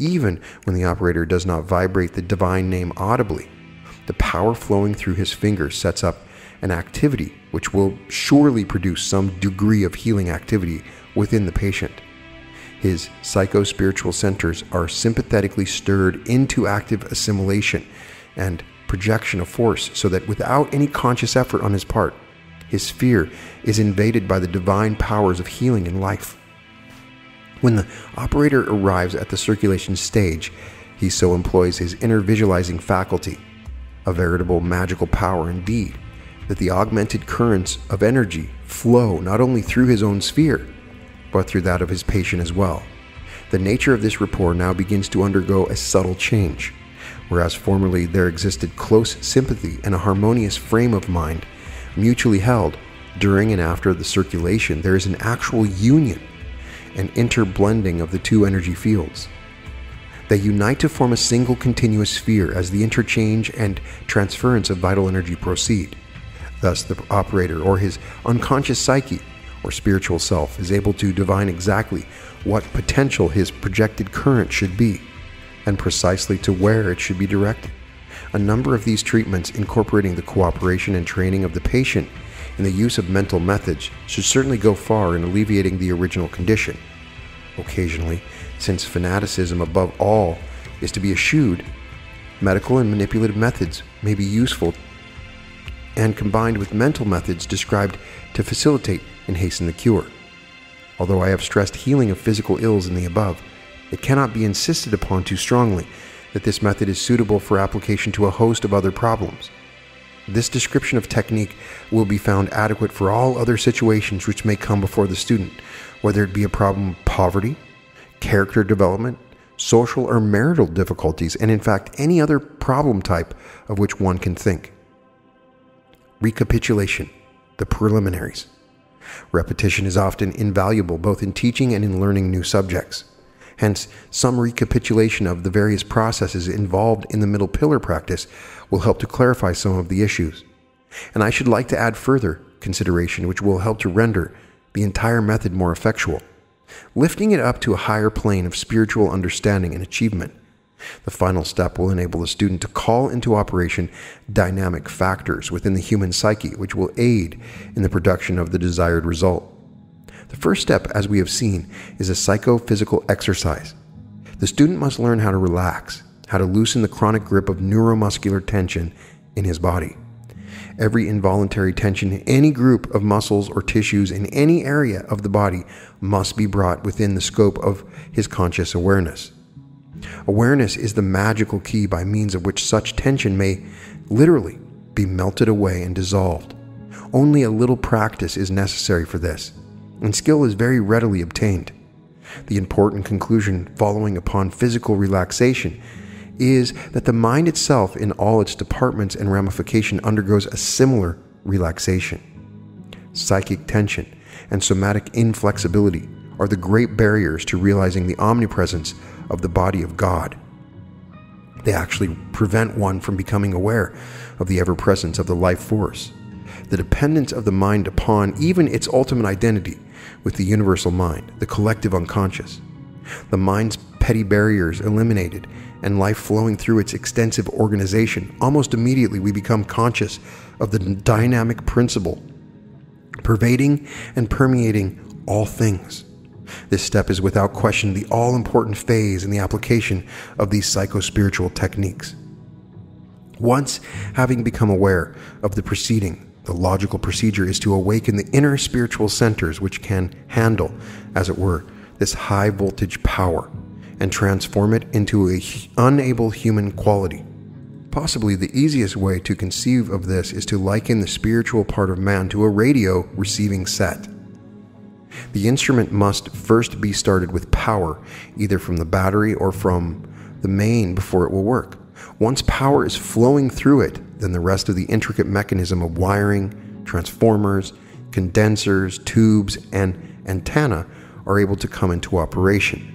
Even when the operator does not vibrate the divine name audibly, the power flowing through his fingers sets up an activity which will surely produce some degree of healing activity within the patient. His psycho-spiritual centers are sympathetically stirred into active assimilation and projection of force, so that without any conscious effort on his part, his fear is invaded by the divine powers of healing and life. When the operator arrives at the circulation stage, he so employs his inner visualizing faculty, a veritable magical power indeed, that the augmented currents of energy flow not only through his own sphere, but through that of his patient as well. The nature of this rapport now begins to undergo a subtle change. Whereas formerly there existed close sympathy and a harmonious frame of mind, mutually held, during and after the circulation there is an actual union, an interblending of the two energy fields. They unite to form a single continuous sphere as the interchange and transference of vital energy proceed. Thus the operator, or his unconscious psyche, or spiritual self, is able to divine exactly what potential his projected current should be, and precisely to where it should be directed. A number of these treatments incorporating the cooperation and training of the patient in the use of mental methods should certainly go far in alleviating the original condition. Occasionally, since fanaticism above all is to be eschewed, medical and manipulative methods may be useful and combined with mental methods described to facilitate and hasten the cure. Although I have stressed healing of physical ills in the above, it cannot be insisted upon too strongly that this method is suitable for application to a host of other problems. This description of technique will be found adequate for all other situations which may come before the student, whether it be a problem of poverty, character development, social or marital difficulties, and in fact any other problem type of which one can think. Recapitulation, the preliminaries. Repetition is often invaluable both in teaching and in learning new subjects. Hence, some recapitulation of the various processes involved in the middle pillar practice will help to clarify some of the issues. And I should like to add further consideration which will help to render the entire method more effectual, lifting it up to a higher plane of spiritual understanding and achievement. The final step will enable the student to call into operation dynamic factors within the human psyche which will aid in the production of the desired result. The first step, as we have seen, is a psychophysical exercise. The student must learn how to relax, how to loosen the chronic grip of neuromuscular tension in his body. Every involuntary tension in any group of muscles or tissues in any area of the body must be brought within the scope of his conscious awareness. Awareness is the magical key by means of which such tension may literally be melted away and dissolved. Only a little practice is necessary for this, and skill is very readily obtained. The important conclusion following upon physical relaxation is that the mind itself in all its departments and ramification undergoes a similar relaxation. Psychic tension and somatic inflexibility are the great barriers to realizing the omnipresence of the body of God. They actually prevent one from becoming aware of the ever-presence of the life force, the dependence of the mind upon even its ultimate identity with the universal mind, the collective unconscious. The mind's petty barriers eliminated and life flowing through its extensive organization, almost immediately we become conscious of the dynamic principle pervading and permeating all things. This step is without question the all-important phase in the application of these psychospiritual techniques. Once having become aware of the preceding, the logical procedure is to awaken the inner spiritual centers which can handle, as it were, this high voltage power and transform it into an unable human quality. Possibly the easiest way to conceive of this is to liken the spiritual part of man to a radio receiving set. The instrument must first be started with power, either from the battery or from the main, before it will work. Once power is flowing through it, then the rest of the intricate mechanism of wiring, transformers, condensers, tubes, and antenna are able to come into operation.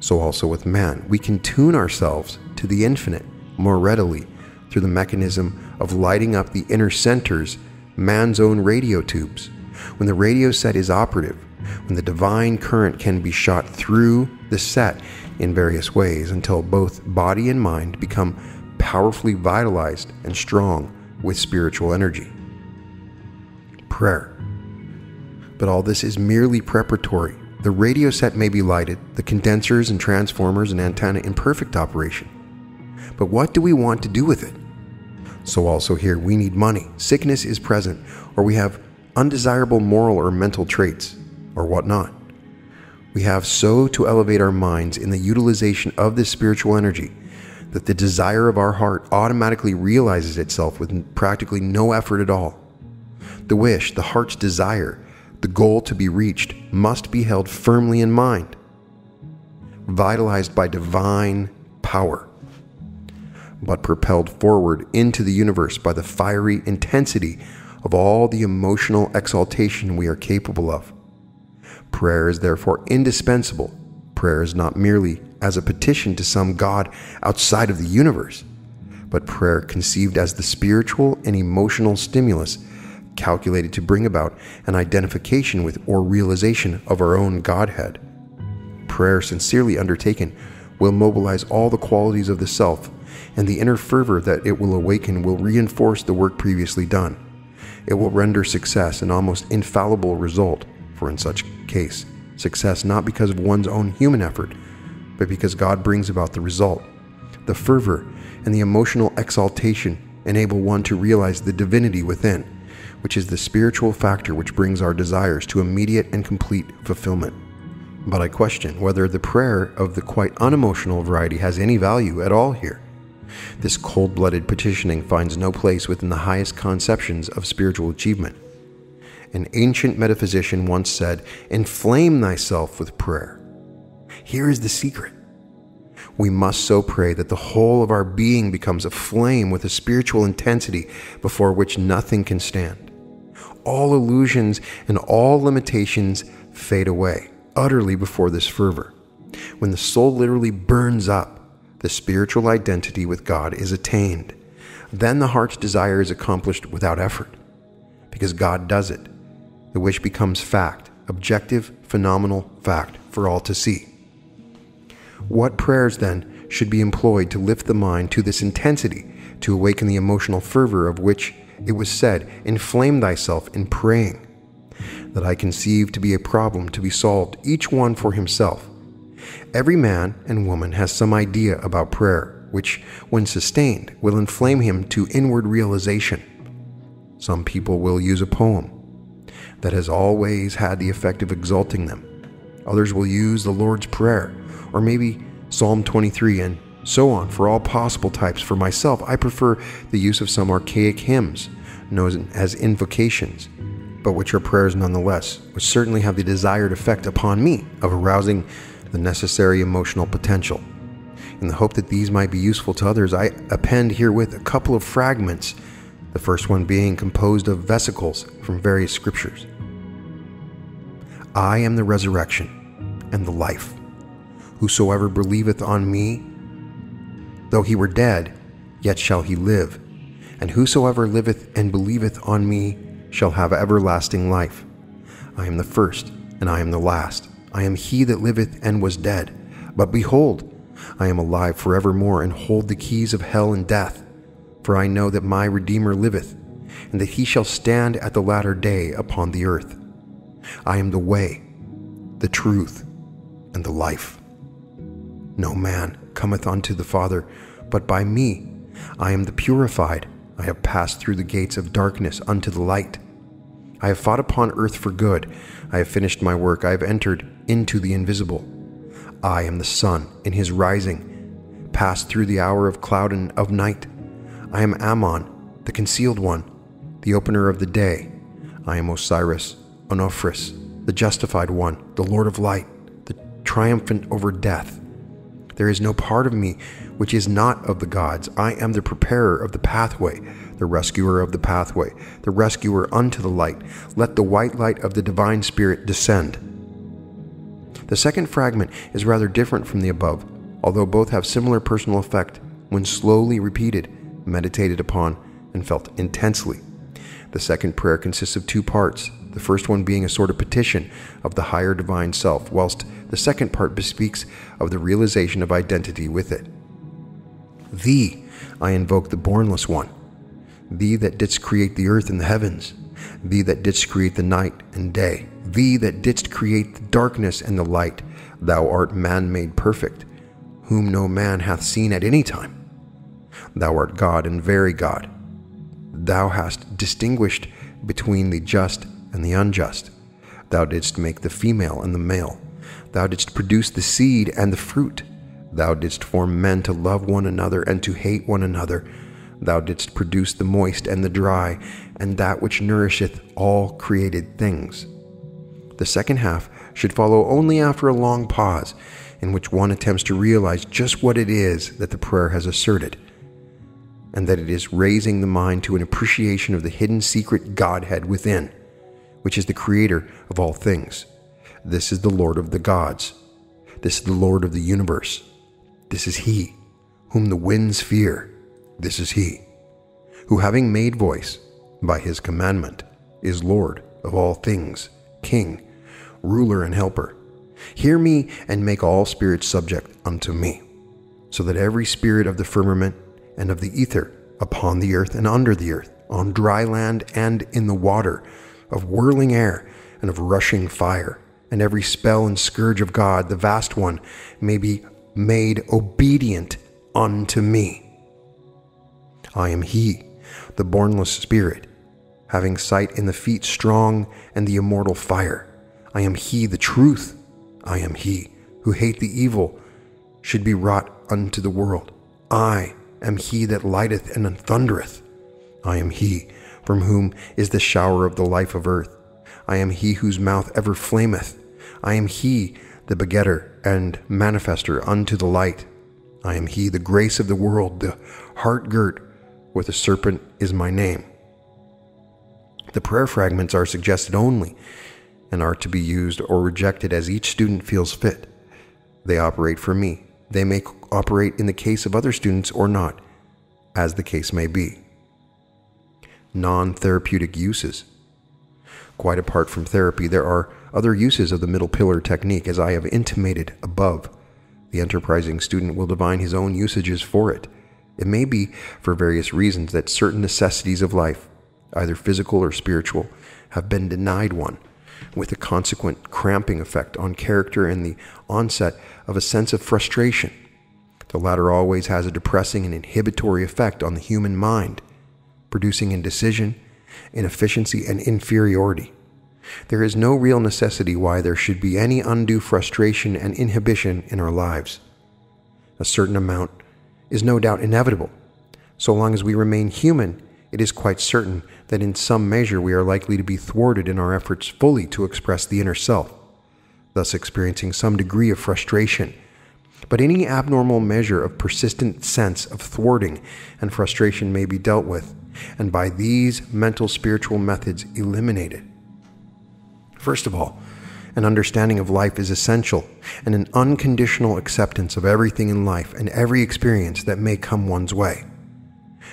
So also with man, we can tune ourselves to the infinite more readily through the mechanism of lighting up the inner centers, man's own radio tubes. When the radio set is operative, when the divine current can be shot through the set in various ways until both body and mind become powerfully vitalized and strong with spiritual energy. Prayer. But all this is merely preparatory. The radio set may be lighted, the condensers and transformers and antenna in perfect operation. But what do we want to do with it? So also here, we need money, sickness is present, or we have undesirable moral or mental traits, or whatnot. We have so to elevate our minds in the utilization of this spiritual energy that the desire of our heart automatically realizes itself with practically no effort at all. The wish, the heart's desire, the goal to be reached must be held firmly in mind, vitalized by divine power, but propelled forward into the universe by the fiery intensity of all the emotional exaltation we are capable of. Prayer is therefore indispensable. Prayer is not merely as a petition to some God outside of the universe, but prayer conceived as the spiritual and emotional stimulus calculated to bring about an identification with or realization of our own Godhead. Prayer sincerely undertaken will mobilize all the qualities of the self, and the inner fervor that it will awaken will reinforce the work previously done. It will render success an almost infallible result, for in such case, success not because of one's own human effort, but because God brings about the result. The fervor and the emotional exaltation enable one to realize the divinity within, which is the spiritual factor which brings our desires to immediate and complete fulfillment. But I question whether the prayer of the quite unemotional variety has any value at all here. This cold-blooded petitioning finds no place within the highest conceptions of spiritual achievement. An ancient metaphysician once said, "Inflame thyself with prayer." Here is the secret. We must so pray that the whole of our being becomes aflame with a spiritual intensity before which nothing can stand. All illusions and all limitations fade away utterly before this fervor. When the soul literally burns up, the spiritual identity with God is attained. Then the heart's desire is accomplished without effort, because God does it. The wish becomes fact, objective, phenomenal fact for all to see. What prayers, then, should be employed to lift the mind to this intensity, to awaken the emotional fervor of which it was said, "Inflame thyself in praying," that I conceive to be a problem to be solved, each one for himself. Every man and woman has some idea about prayer, which, when sustained, will inflame him to inward realization. Some people will use a poem that has always had the effect of exalting them. Others will use the Lord's Prayer, or maybe Psalm twenty-three, and so on, for all possible types. For myself, I prefer the use of some archaic hymns known as invocations, but which are prayers nonetheless, which certainly have the desired effect upon me of arousing the necessary emotional potential. In the hope that these might be useful to others, I append herewith a couple of fragments, the first one being composed of vesicles from various scriptures. "I am the resurrection and the life. Whosoever believeth on me, though he were dead, yet shall he live. And whosoever liveth and believeth on me shall have everlasting life. I am the first, and I am the last. I am he that liveth and was dead. But behold, I am alive forevermore, and hold the keys of hell and death. For I know that my Redeemer liveth, and that he shall stand at the latter day upon the earth. I am the way, the truth, and the life. No man cometh unto the Father but by me. I am the purified. I have passed through the gates of darkness unto the light. I have fought upon earth for good. I have finished my work. I have entered into the invisible. I am the sun in his rising, passed through the hour of cloud and of night. I am Ammon, the concealed one, the opener of the day. I am Osiris, Onophris, the justified one, the Lord of light, the triumphant over death. There is no part of me which is not of the gods. I am the preparer of the pathway, the rescuer of the pathway, the rescuer unto the light. Let the white light of the divine spirit descend." The second fragment is rather different from the above, although both have similar personal effect when slowly repeated, meditated upon, and felt intensely. The second prayer consists of two parts, the first one being a sort of petition of the higher divine self, whilst the second part bespeaks of the realization of identity with it. "Thee, I invoke the bornless one, thee that didst create the earth and the heavens, thee that didst create the night and day, thee that didst create the darkness and the light, thou art man-made perfect, whom no man hath seen at any time. Thou art God and very God, thou hast distinguished between the just and the unjust. Thou didst make the female and the male. Thou didst produce the seed and the fruit. Thou didst form men to love one another and to hate one another. Thou didst produce the moist and the dry, and that which nourisheth all created things. The second half should follow only after a long pause, in which one attempts to realize just what it is that the prayer has asserted, and that it is raising the mind to an appreciation of the hidden secret Godhead within, which is the creator of all things. This is the Lord of the gods. This is the Lord of the universe. This is He, whom the winds fear. This is He, who having made voice, by His commandment, is Lord of all things, King, ruler and helper. Hear me, and make all spirits subject unto me, so that every spirit of the firmament and of the ether, upon the earth and under the earth, on dry land and in the water, of whirling air and of rushing fire, and every spell and scourge of God, the vast one, may be made obedient unto me. I am He, the bornless spirit, having sight in the feet strong and the immortal fire. I am He, the truth. I am He, who hate the evil, should be wrought unto the world. I am He that lighteth and thundereth. I am He, from whom is the shower of the life of earth. I am He whose mouth ever flameth. I am He, the begetter and manifester unto the light. I am He, the grace of the world, the heart girt with a serpent is my name. The prayer fragments are suggested only, and are to be used or rejected as each student feels fit. They operate for me. They may operate in the case of other students or not, as the case may be. Non-therapeutic uses. Quite apart from therapy, there are other uses of the middle pillar technique, as I have intimated above. The enterprising student will divine his own usages for it. It may be, for various reasons, that certain necessities of life, either physical or spiritual, have been denied one, with a consequent cramping effect on character and the onset of a sense of frustration. The latter always has a depressing and inhibitory effect on the human mind, producing indecision, inefficiency, and inferiority. There is no real necessity why there should be any undue frustration and inhibition in our lives. A certain amount is no doubt inevitable. So long as we remain human, it is quite certain that in some measure we are likely to be thwarted in our efforts fully to express the inner self, thus experiencing some degree of frustration. But any abnormal measure of persistent sense of thwarting and frustration may be dealt with, and by these mental spiritual methods eliminated. First of all, an understanding of life is essential, and an unconditional acceptance of everything in life and every experience that may come one's way.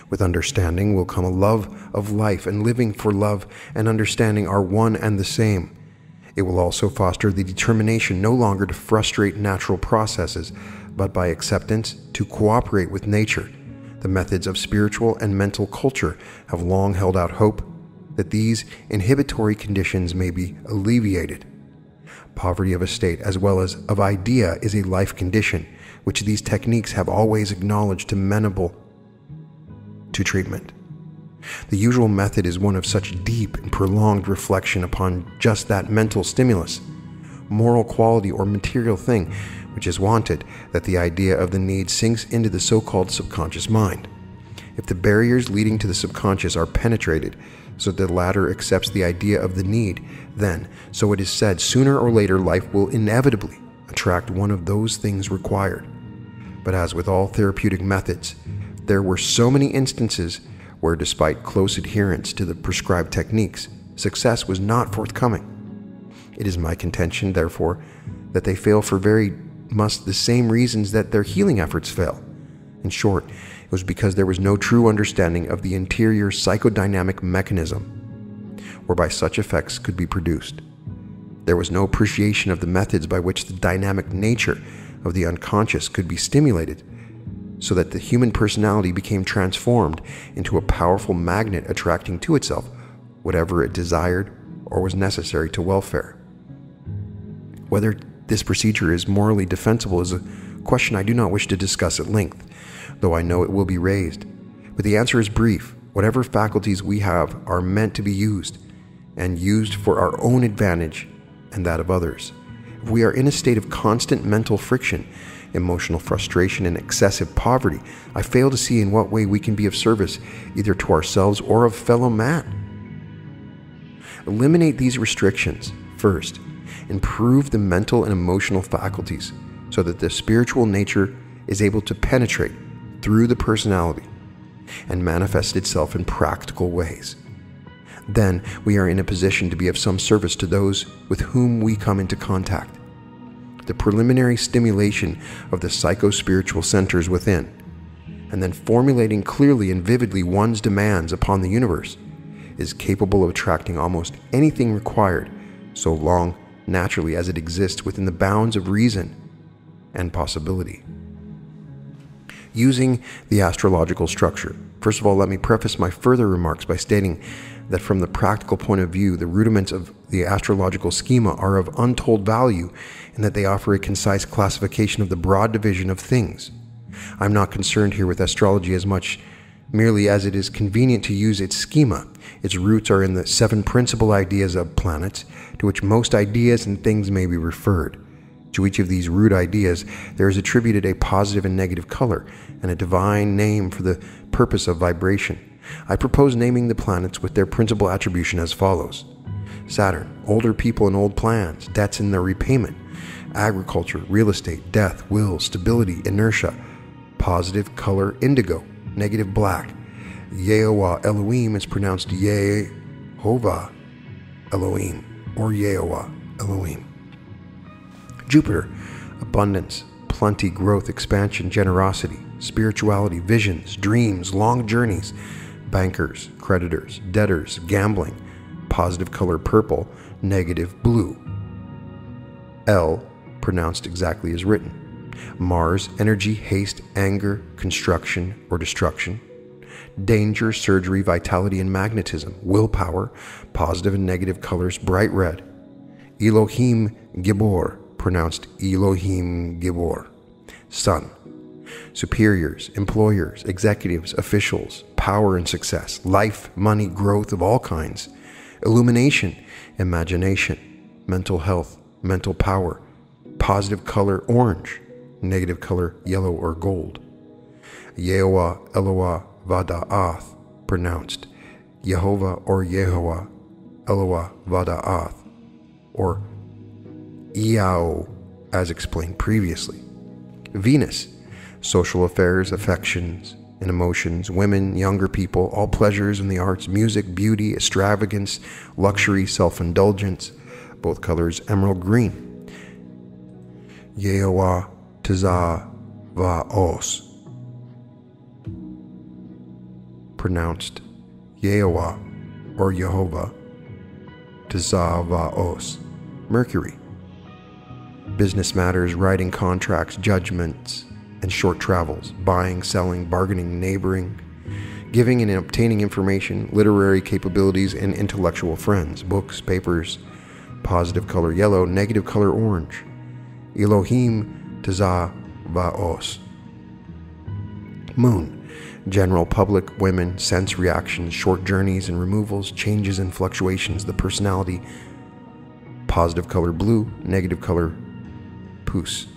With understanding will come a love of life, and living for love and understanding are one and the same. It will also foster the determination no longer to frustrate natural processes, but by acceptance to cooperate with nature. The methods of spiritual and mental culture have long held out hope that these inhibitory conditions may be alleviated. Poverty of estate as well as of idea is a life condition, which these techniques have always acknowledged amenable to treatment. The usual method is one of such deep and prolonged reflection upon just that mental stimulus, moral quality, or material thing which is wanted, that the idea of the need sinks into the so-called subconscious mind. If the barriers leading to the subconscious are penetrated, so that the latter accepts the idea of the need, then, so it is said, sooner or later life will inevitably attract one of those things required. But as with all therapeutic methods, there were so many instances where, despite close adherence to the prescribed techniques, success was not forthcoming. It is my contention, therefore, that they fail for very much the same reasons that their healing efforts fail. In short, it was because there was no true understanding of the interior psychodynamic mechanism whereby such effects could be produced. There was no appreciation of the methods by which the dynamic nature of the unconscious could be stimulated, so that the human personality became transformed into a powerful magnet attracting to itself whatever it desired or was necessary to welfare. Whether this procedure is morally defensible is a question I do not wish to discuss at length, though I know it will be raised. But the answer is brief, Whatever faculties we have are meant to be used, and used for our own advantage and that of others. If we are in a state of constant mental friction, emotional frustration, and excessive poverty, I fail to see in what way we can be of service either to ourselves or of fellow man. Eliminate these restrictions first. Improve the mental and emotional faculties so that the spiritual nature is able to penetrate through the personality and manifest itself in practical ways. Then we are in a position to be of some service to those with whom we come into contact. The preliminary stimulation of the psychospiritual centers within, and then formulating clearly and vividly one's demands upon the universe, is capable of attracting almost anything required, so long naturally as it exists within the bounds of reason and possibility. Using the astrological structure. First of all, let me preface my further remarks by stating that from the practical point of view, the rudiments of the astrological schema are of untold value in that they offer a concise classification of the broad division of things. I'm not concerned here with astrology as much merely as it is convenient to use its schema. Its roots are in the seven principal ideas of planets, to which most ideas and things may be referred. To each of these root ideas, there is attributed a positive and negative color, and a divine name for the purpose of vibration. I propose naming the planets with their principal attribution as follows. Saturn, older people and old plans, debts and their repayment, agriculture, real estate, death, will, stability, inertia, positive color indigo, negative black. Yehovah Elohim is pronounced Yehovah Elohim or Yehovah Elohim. Jupiter, abundance, plenty, growth, expansion, generosity, spirituality, visions, dreams, long journeys, bankers, creditors, debtors, gambling, positive color purple, negative blue. L, pronounced exactly as written. Mars, energy, haste, anger, construction or destruction. Danger, surgery, vitality and magnetism, willpower, positive and negative colors, bright red. Elohim Gibor, pronounced Elohim Gibor. Sun, superiors, employers, executives, officials, power and success, life, money, growth of all kinds, illumination, imagination, mental health, mental power, positive color orange, negative color yellow or gold. Yehovah Eloah ve-Da'ath, pronounced Yehovah or Yehovah Eloah ve-Da'ath, or Iao as explained previously. Venus, social affairs, affections, and emotions, women, younger people, all pleasures in the arts, music, beauty, extravagance, luxury, self-indulgence, both colors emerald green. Yehovah Tzabaoth, pronounced Yehovah or Yehovah Tzabaoth. Mercury, business matters, writing contracts, judgments, and short travels, buying, selling, bargaining, neighboring, giving and obtaining information, literary capabilities, and intellectual friends, books, papers, positive color yellow, negative color orange. Elohim Tzabaoth. Moon, general public, women, sense reactions, short journeys and removals, changes and fluctuations, the personality, positive color blue, negative color puce.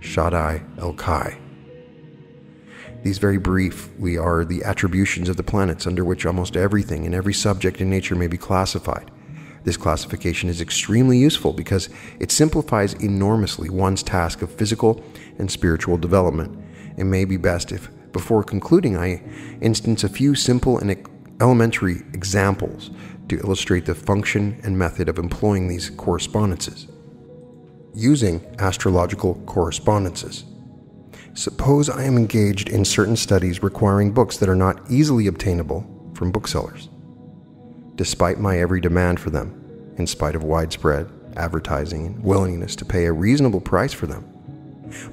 Shaddai El Chai. These very briefly are the attributions of the planets under which almost everything and every subject in nature may be classified. This classification is extremely useful because it simplifies enormously one's task of physical and spiritual development. It may be best if, before concluding, I instance a few simple and elementary examples to illustrate the function and method of employing these correspondences. Using astrological correspondences. Suppose I am engaged in certain studies requiring books that are not easily obtainable from booksellers, despite my every demand for them, in spite of widespread advertising and willingness to pay a reasonable price for them.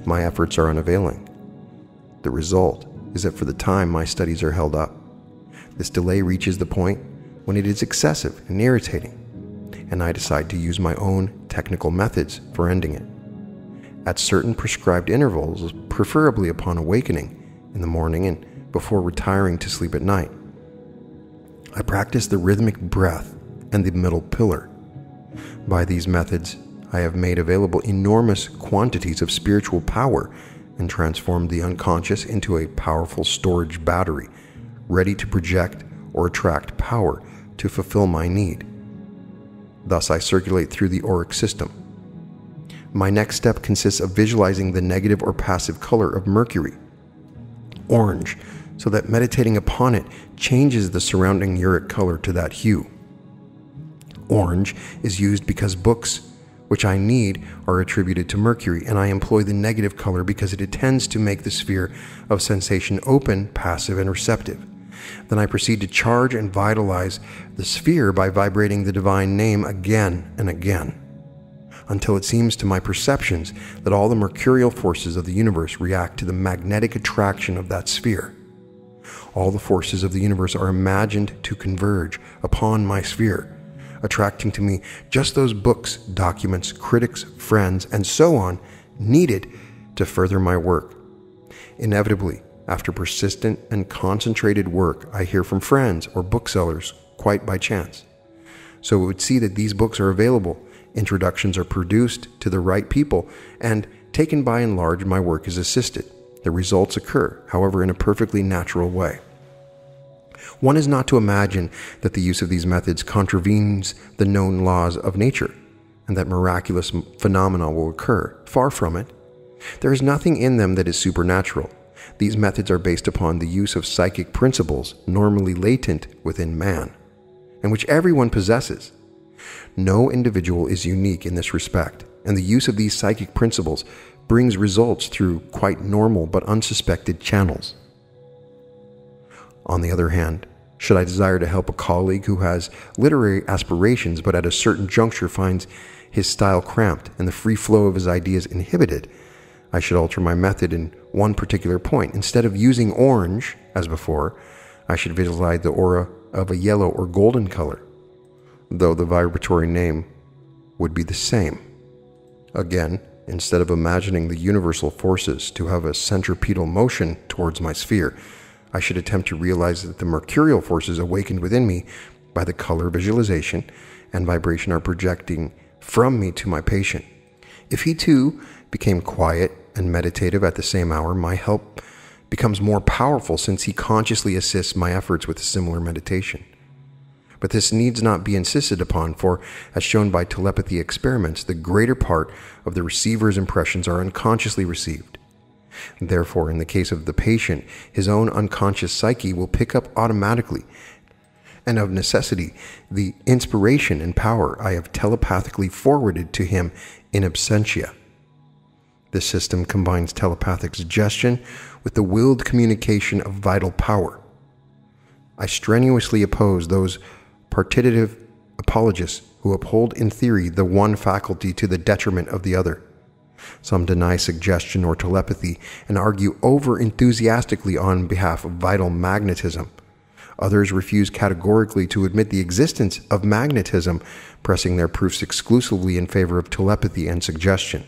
My efforts are unavailing. The result is that for the time my studies are held up. This delay reaches the point when it is excessive and irritating, and I decide to use my own technical methods for ending it. At certain prescribed intervals, preferably upon awakening in the morning and before retiring to sleep at night, I practice the rhythmic breath and the middle pillar. By these methods, I have made available enormous quantities of spiritual power and transformed the unconscious into a powerful storage battery, ready to project or attract power to fulfill my need. Thus, I circulate through the auric system. My next step consists of visualizing the negative or passive color of mercury, orange, so that meditating upon it changes the surrounding uric color to that hue. Orange is used because books, which I need, are attributed to mercury, and I employ the negative color because it tends to make the sphere of sensation open, passive, and receptive. Then I proceed to charge and vitalize the sphere by vibrating the divine name again and again, until it seems to my perceptions that all the mercurial forces of the universe react to the magnetic attraction of that sphere. All the forces of the universe are imagined to converge upon my sphere, attracting to me just those books, documents, critics, friends, and so on needed to further my work. Inevitably, after persistent and concentrated work, I hear from friends or booksellers quite by chance. So it would see that these books are available, introductions are produced to the right people, and taken by and large, my work is assisted. The results occur, however, in a perfectly natural way. One is not to imagine that the use of these methods contravenes the known laws of nature, and that miraculous phenomena will occur. Far from it. There is nothing in them that is supernatural. These methods are based upon the use of psychic principles normally latent within man, and which everyone possesses. No individual is unique in this respect, and the use of these psychic principles brings results through quite normal but unsuspected channels. On the other hand, should I desire to help a colleague who has literary aspirations but at a certain juncture finds his style cramped and the free flow of his ideas inhibited, I should alter my method in one particular point. Instead of using orange, as before, I should visualize the aura of a yellow or golden color, though the vibratory name would be the same. Again, instead of imagining the universal forces to have a centripetal motion towards my sphere, I should attempt to realize that the mercurial forces awakened within me by the color visualization and vibration are projecting from me to my patient. If he too became quiet and meditative at the same hour, my help becomes more powerful since he consciously assists my efforts with a similar meditation. But this needs not be insisted upon, for, as shown by telepathy experiments, the greater part of the receiver's impressions are unconsciously received. Therefore, in the case of the patient, his own unconscious psyche will pick up automatically, and of necessity, the inspiration and power I have telepathically forwarded to him in absentia. This system combines telepathic suggestion with the willed communication of vital power. I strenuously oppose those partitive apologists who uphold in theory the one faculty to the detriment of the other. Some deny suggestion or telepathy and argue over-enthusiastically on behalf of vital magnetism. Others refuse categorically to admit the existence of magnetism, pressing their proofs exclusively in favor of telepathy and suggestion.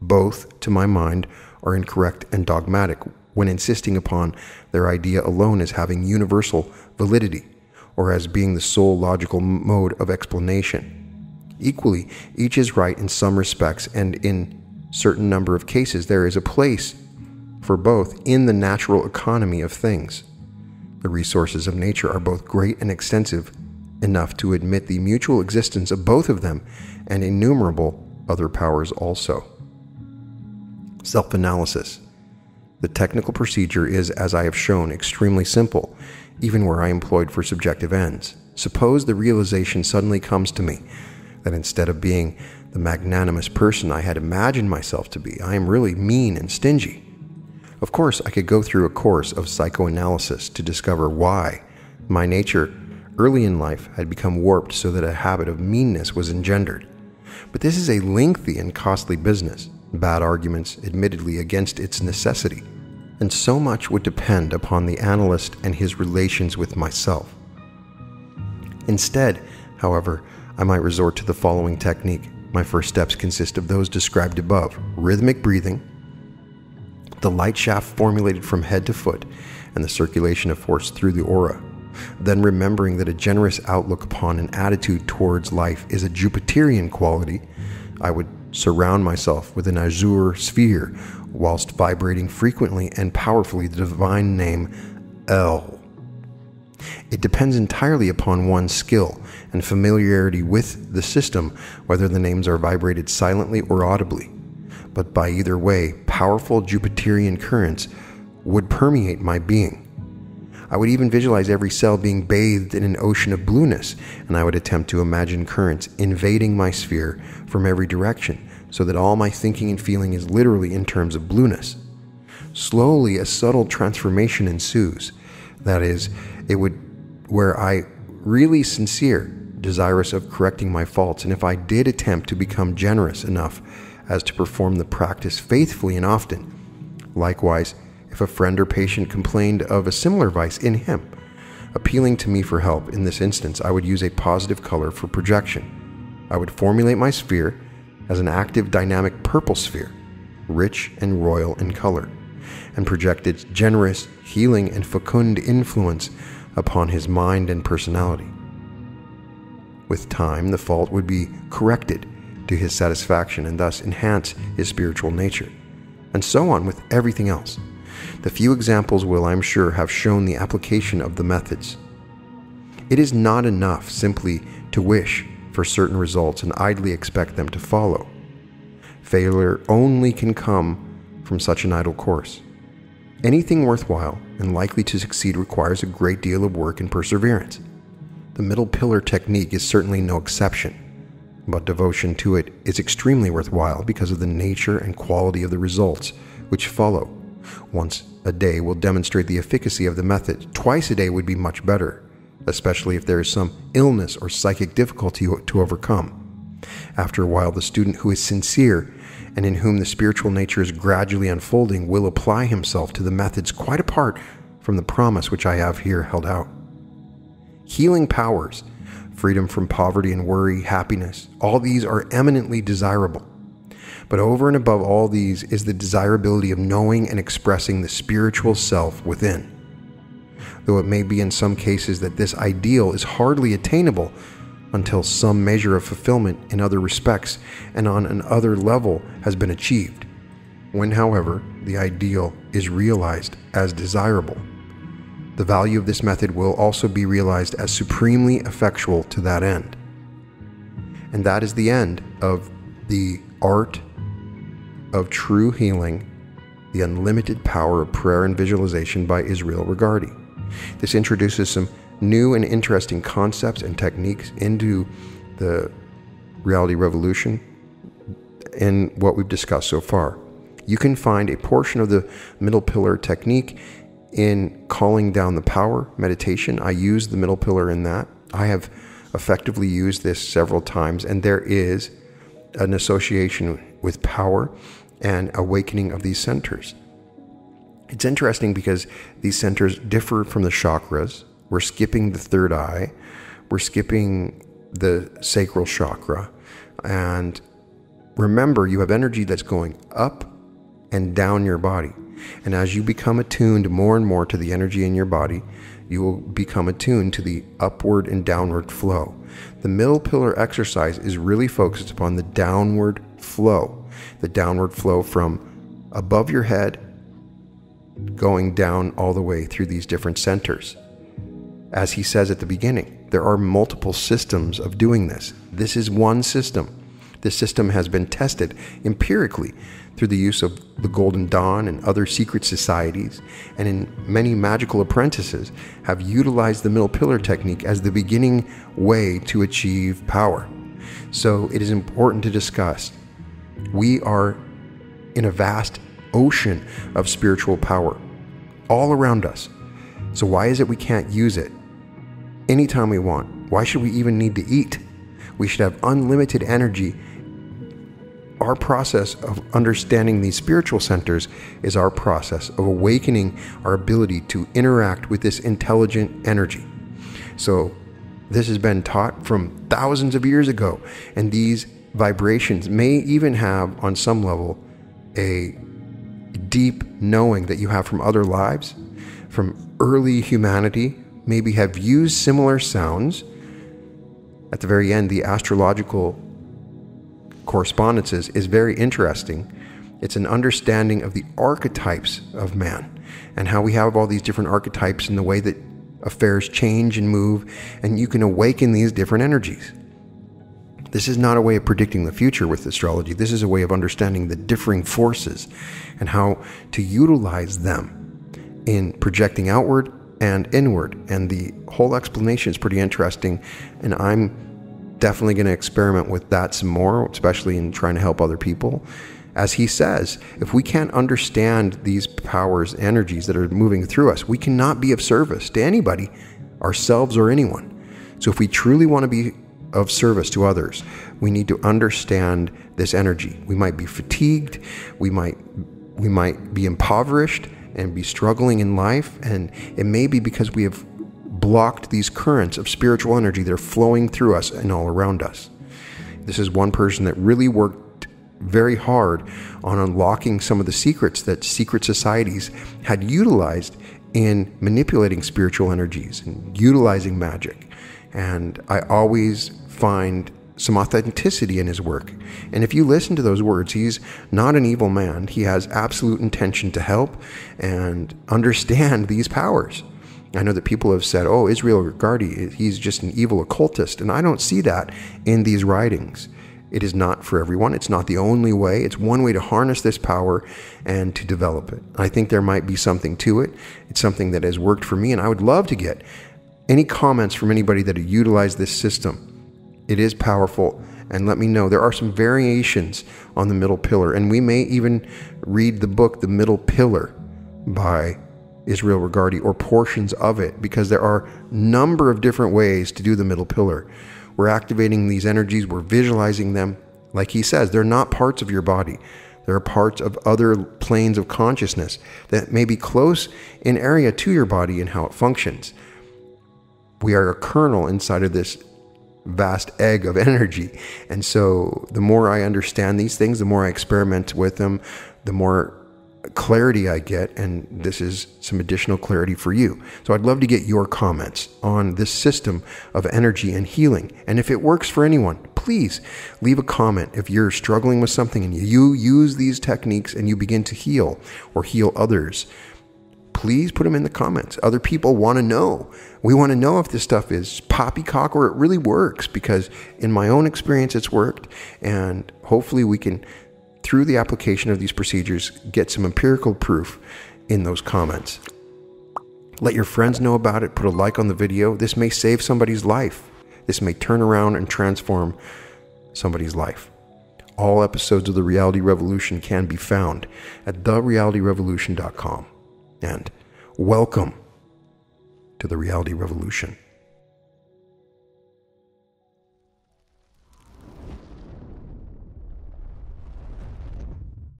Both, to my mind, are incorrect and dogmatic when insisting upon their idea alone as having universal validity, or as being the sole logical mode of explanation. Equally, each is right in some respects, and in certain number of cases there is a place for both in the natural economy of things. The resources of nature are both great and extensive enough to admit the mutual existence of both of them, and innumerable other powers also. Self-analysis. The technical procedure is, as I have shown, extremely simple, even where I employed for subjective ends. Suppose the realization suddenly comes to me that instead of being the magnanimous person I had imagined myself to be, I am really mean and stingy. Of course, I could go through a course of psychoanalysis to discover why my nature early in life had become warped so that a habit of meanness was engendered. But this is a lengthy and costly business, bad arguments admittedly against its necessity, and so much would depend upon the analyst and his relations with myself. Instead, however, I might resort to the following technique. My first steps consist of those described above: rhythmic breathing, the light shaft formulated from head to foot, and the circulation of force through the aura. then remembering that a generous outlook upon and attitude towards life is a Jupiterian quality, I would surround myself with an azure sphere whilst vibrating frequently and powerfully the divine name El. It depends entirely upon one's skill and familiarity with the system whether the names are vibrated silently or audibly, but by either way, powerful Jupiterian currents would permeate my being. I would even visualize every cell being bathed in an ocean of blueness, and I would attempt to imagine currents invading my sphere from every direction so that all my thinking and feeling is literally in terms of blueness. Slowly, a subtle transformation ensues. That is, it would where I really sincere, desirous of correcting my faults, and if I did attempt to become generous enough as to perform the practice faithfully and often. Likewise, if a friend or patient complained of a similar vice in him, appealing to me for help, in this instance, I would use a positive color for projection. I would formulate my sphere as an active dynamic purple sphere, rich and royal in color, and project its generous, healing, and fecund influence upon his mind and personality. With time, the fault would be corrected to his satisfaction and thus enhance his spiritual nature, and so on with everything else. The few examples will, I'm sure, have shown the application of the methods. It is not enough simply to wish for certain results and idly expect them to follow. Failure only can come from such an idle course. Anything worthwhile and likely to succeed requires a great deal of work and perseverance. The middle pillar technique is certainly no exception, but devotion to it is extremely worthwhile because of the nature and quality of the results which follow. Once a day will demonstrate the efficacy of the method. Twice a day would be much better, especially if there is some illness or psychic difficulty to overcome. After a while, the student who is sincere and in whom the spiritual nature is gradually unfolding will apply himself to the methods quite apart from the promise which I have here held out. Healing powers, freedom from poverty and worry, happiness, all these are eminently desirable. But over and above all these is the desirability of knowing and expressing the spiritual self within. Though it may be in some cases that this ideal is hardly attainable until some measure of fulfillment in other respects and on another level has been achieved. When, however, the ideal is realized as desirable, the value of this method will also be realized as supremely effectual to that end. And that is the end of The Art of True Healing, The Unlimited Power of Prayer and Visualization by Israel Regardie. This introduces some new and interesting concepts and techniques into the Reality Revolution and what we've discussed so far. You can find a portion of the middle pillar technique in Calling Down the Power meditation. I use the middle pillar in that. I have effectively used this several times, and there is an association with power and awakening of these centers. It's interesting because these centers differ from the chakras. We're skipping the third eye, we're skipping the sacral chakra, and remember, you have energy that's going up and down your body, and as you become attuned more and more to the energy in your body, you will become attuned to the upward and downward flow. The middle pillar exercise is really focused upon the downward flow, the downward flow from above your head, going down all the way through these different centers. As he says at the beginning, there are multiple systems of doing this. This is one system. This system has been tested empirically through the use of the Golden Dawn and other secret societies, and in many magical apprentices have utilized the middle pillar technique as the beginning way to achieve power. So it is important to discuss. We are in a vast ocean of spiritual power all around us. So why is it we can't use it anytime we want? Why should we even need to eat? We should have unlimited energy. Our process of understanding these spiritual centers is our process of awakening our ability to interact with this intelligent energy. So this has been taught from thousands of years ago, and these vibrations may even have, on some level, a deep knowing that you have from other lives, from early humanity, maybe have used similar sounds. At the very end, the astrological correspondences is very interesting. It's an understanding of the archetypes of man and how we have all these different archetypes and the way that affairs change and move, and you can awaken these different energies. This is not a way of predicting the future with astrology. This is a way of understanding the differing forces and how to utilize them in projecting outward and inward. And the whole explanation is pretty interesting, and I'm definitely going to experiment with that some more, especially in trying to help other people. As he says, if we can't understand these powers, energies that are moving through us, we cannot be of service to anybody, ourselves or anyone. So if we truly want to be of service to others, we need to understand this energy. We might be fatigued, we might we might be impoverished and be struggling in life, and it may be because we have blocked these currents of spiritual energy that are flowing through us and all around us. This is one person that really worked very hard on unlocking some of the secrets that secret societies had utilized in manipulating spiritual energies and utilizing magic. And I always find some authenticity in his work. And if you listen to those words, he's not an evil man. He has absolute intention to help and understand these powers. I know that people have said, oh, Israel Regardie, he's just an evil occultist. And I don't see that in these writings. It is not for everyone. It's not the only way. It's one way to harness this power and to develop it. I think there might be something to it. It's something that has worked for me, and I would love to get any comments from anybody that utilize this system. It is powerful, and let me know. There are some variations on the Middle Pillar, and we may even read the book The Middle Pillar by Israel Regardie, or portions of it, because there are a number of different ways to do the Middle Pillar. We're activating these energies, we're visualizing them. Like he says, they're not parts of your body. There are parts of other planes of consciousness that may be close in area to your body and how it functions. We are a kernel inside of this vast egg of energy. And so the more I understand these things, the more I experiment with them, the more clarity I get. And this is some additional clarity for you. So I'd love to get your comments on this system of energy and healing. And if it works for anyone, please leave a comment. If you're struggling with something and you use these techniques and you begin to heal or heal others, please put them in the comments. Other people want to know. We want to know if this stuff is poppycock or it really works, because in my own experience, it's worked. And hopefully we can, through the application of these procedures, get some empirical proof in those comments. Let your friends know about it. Put a like on the video. This may save somebody's life. This may turn around and transform somebody's life. All episodes of The Reality Revolution can be found at the reality revolution dot com. And welcome to The Reality Revolution.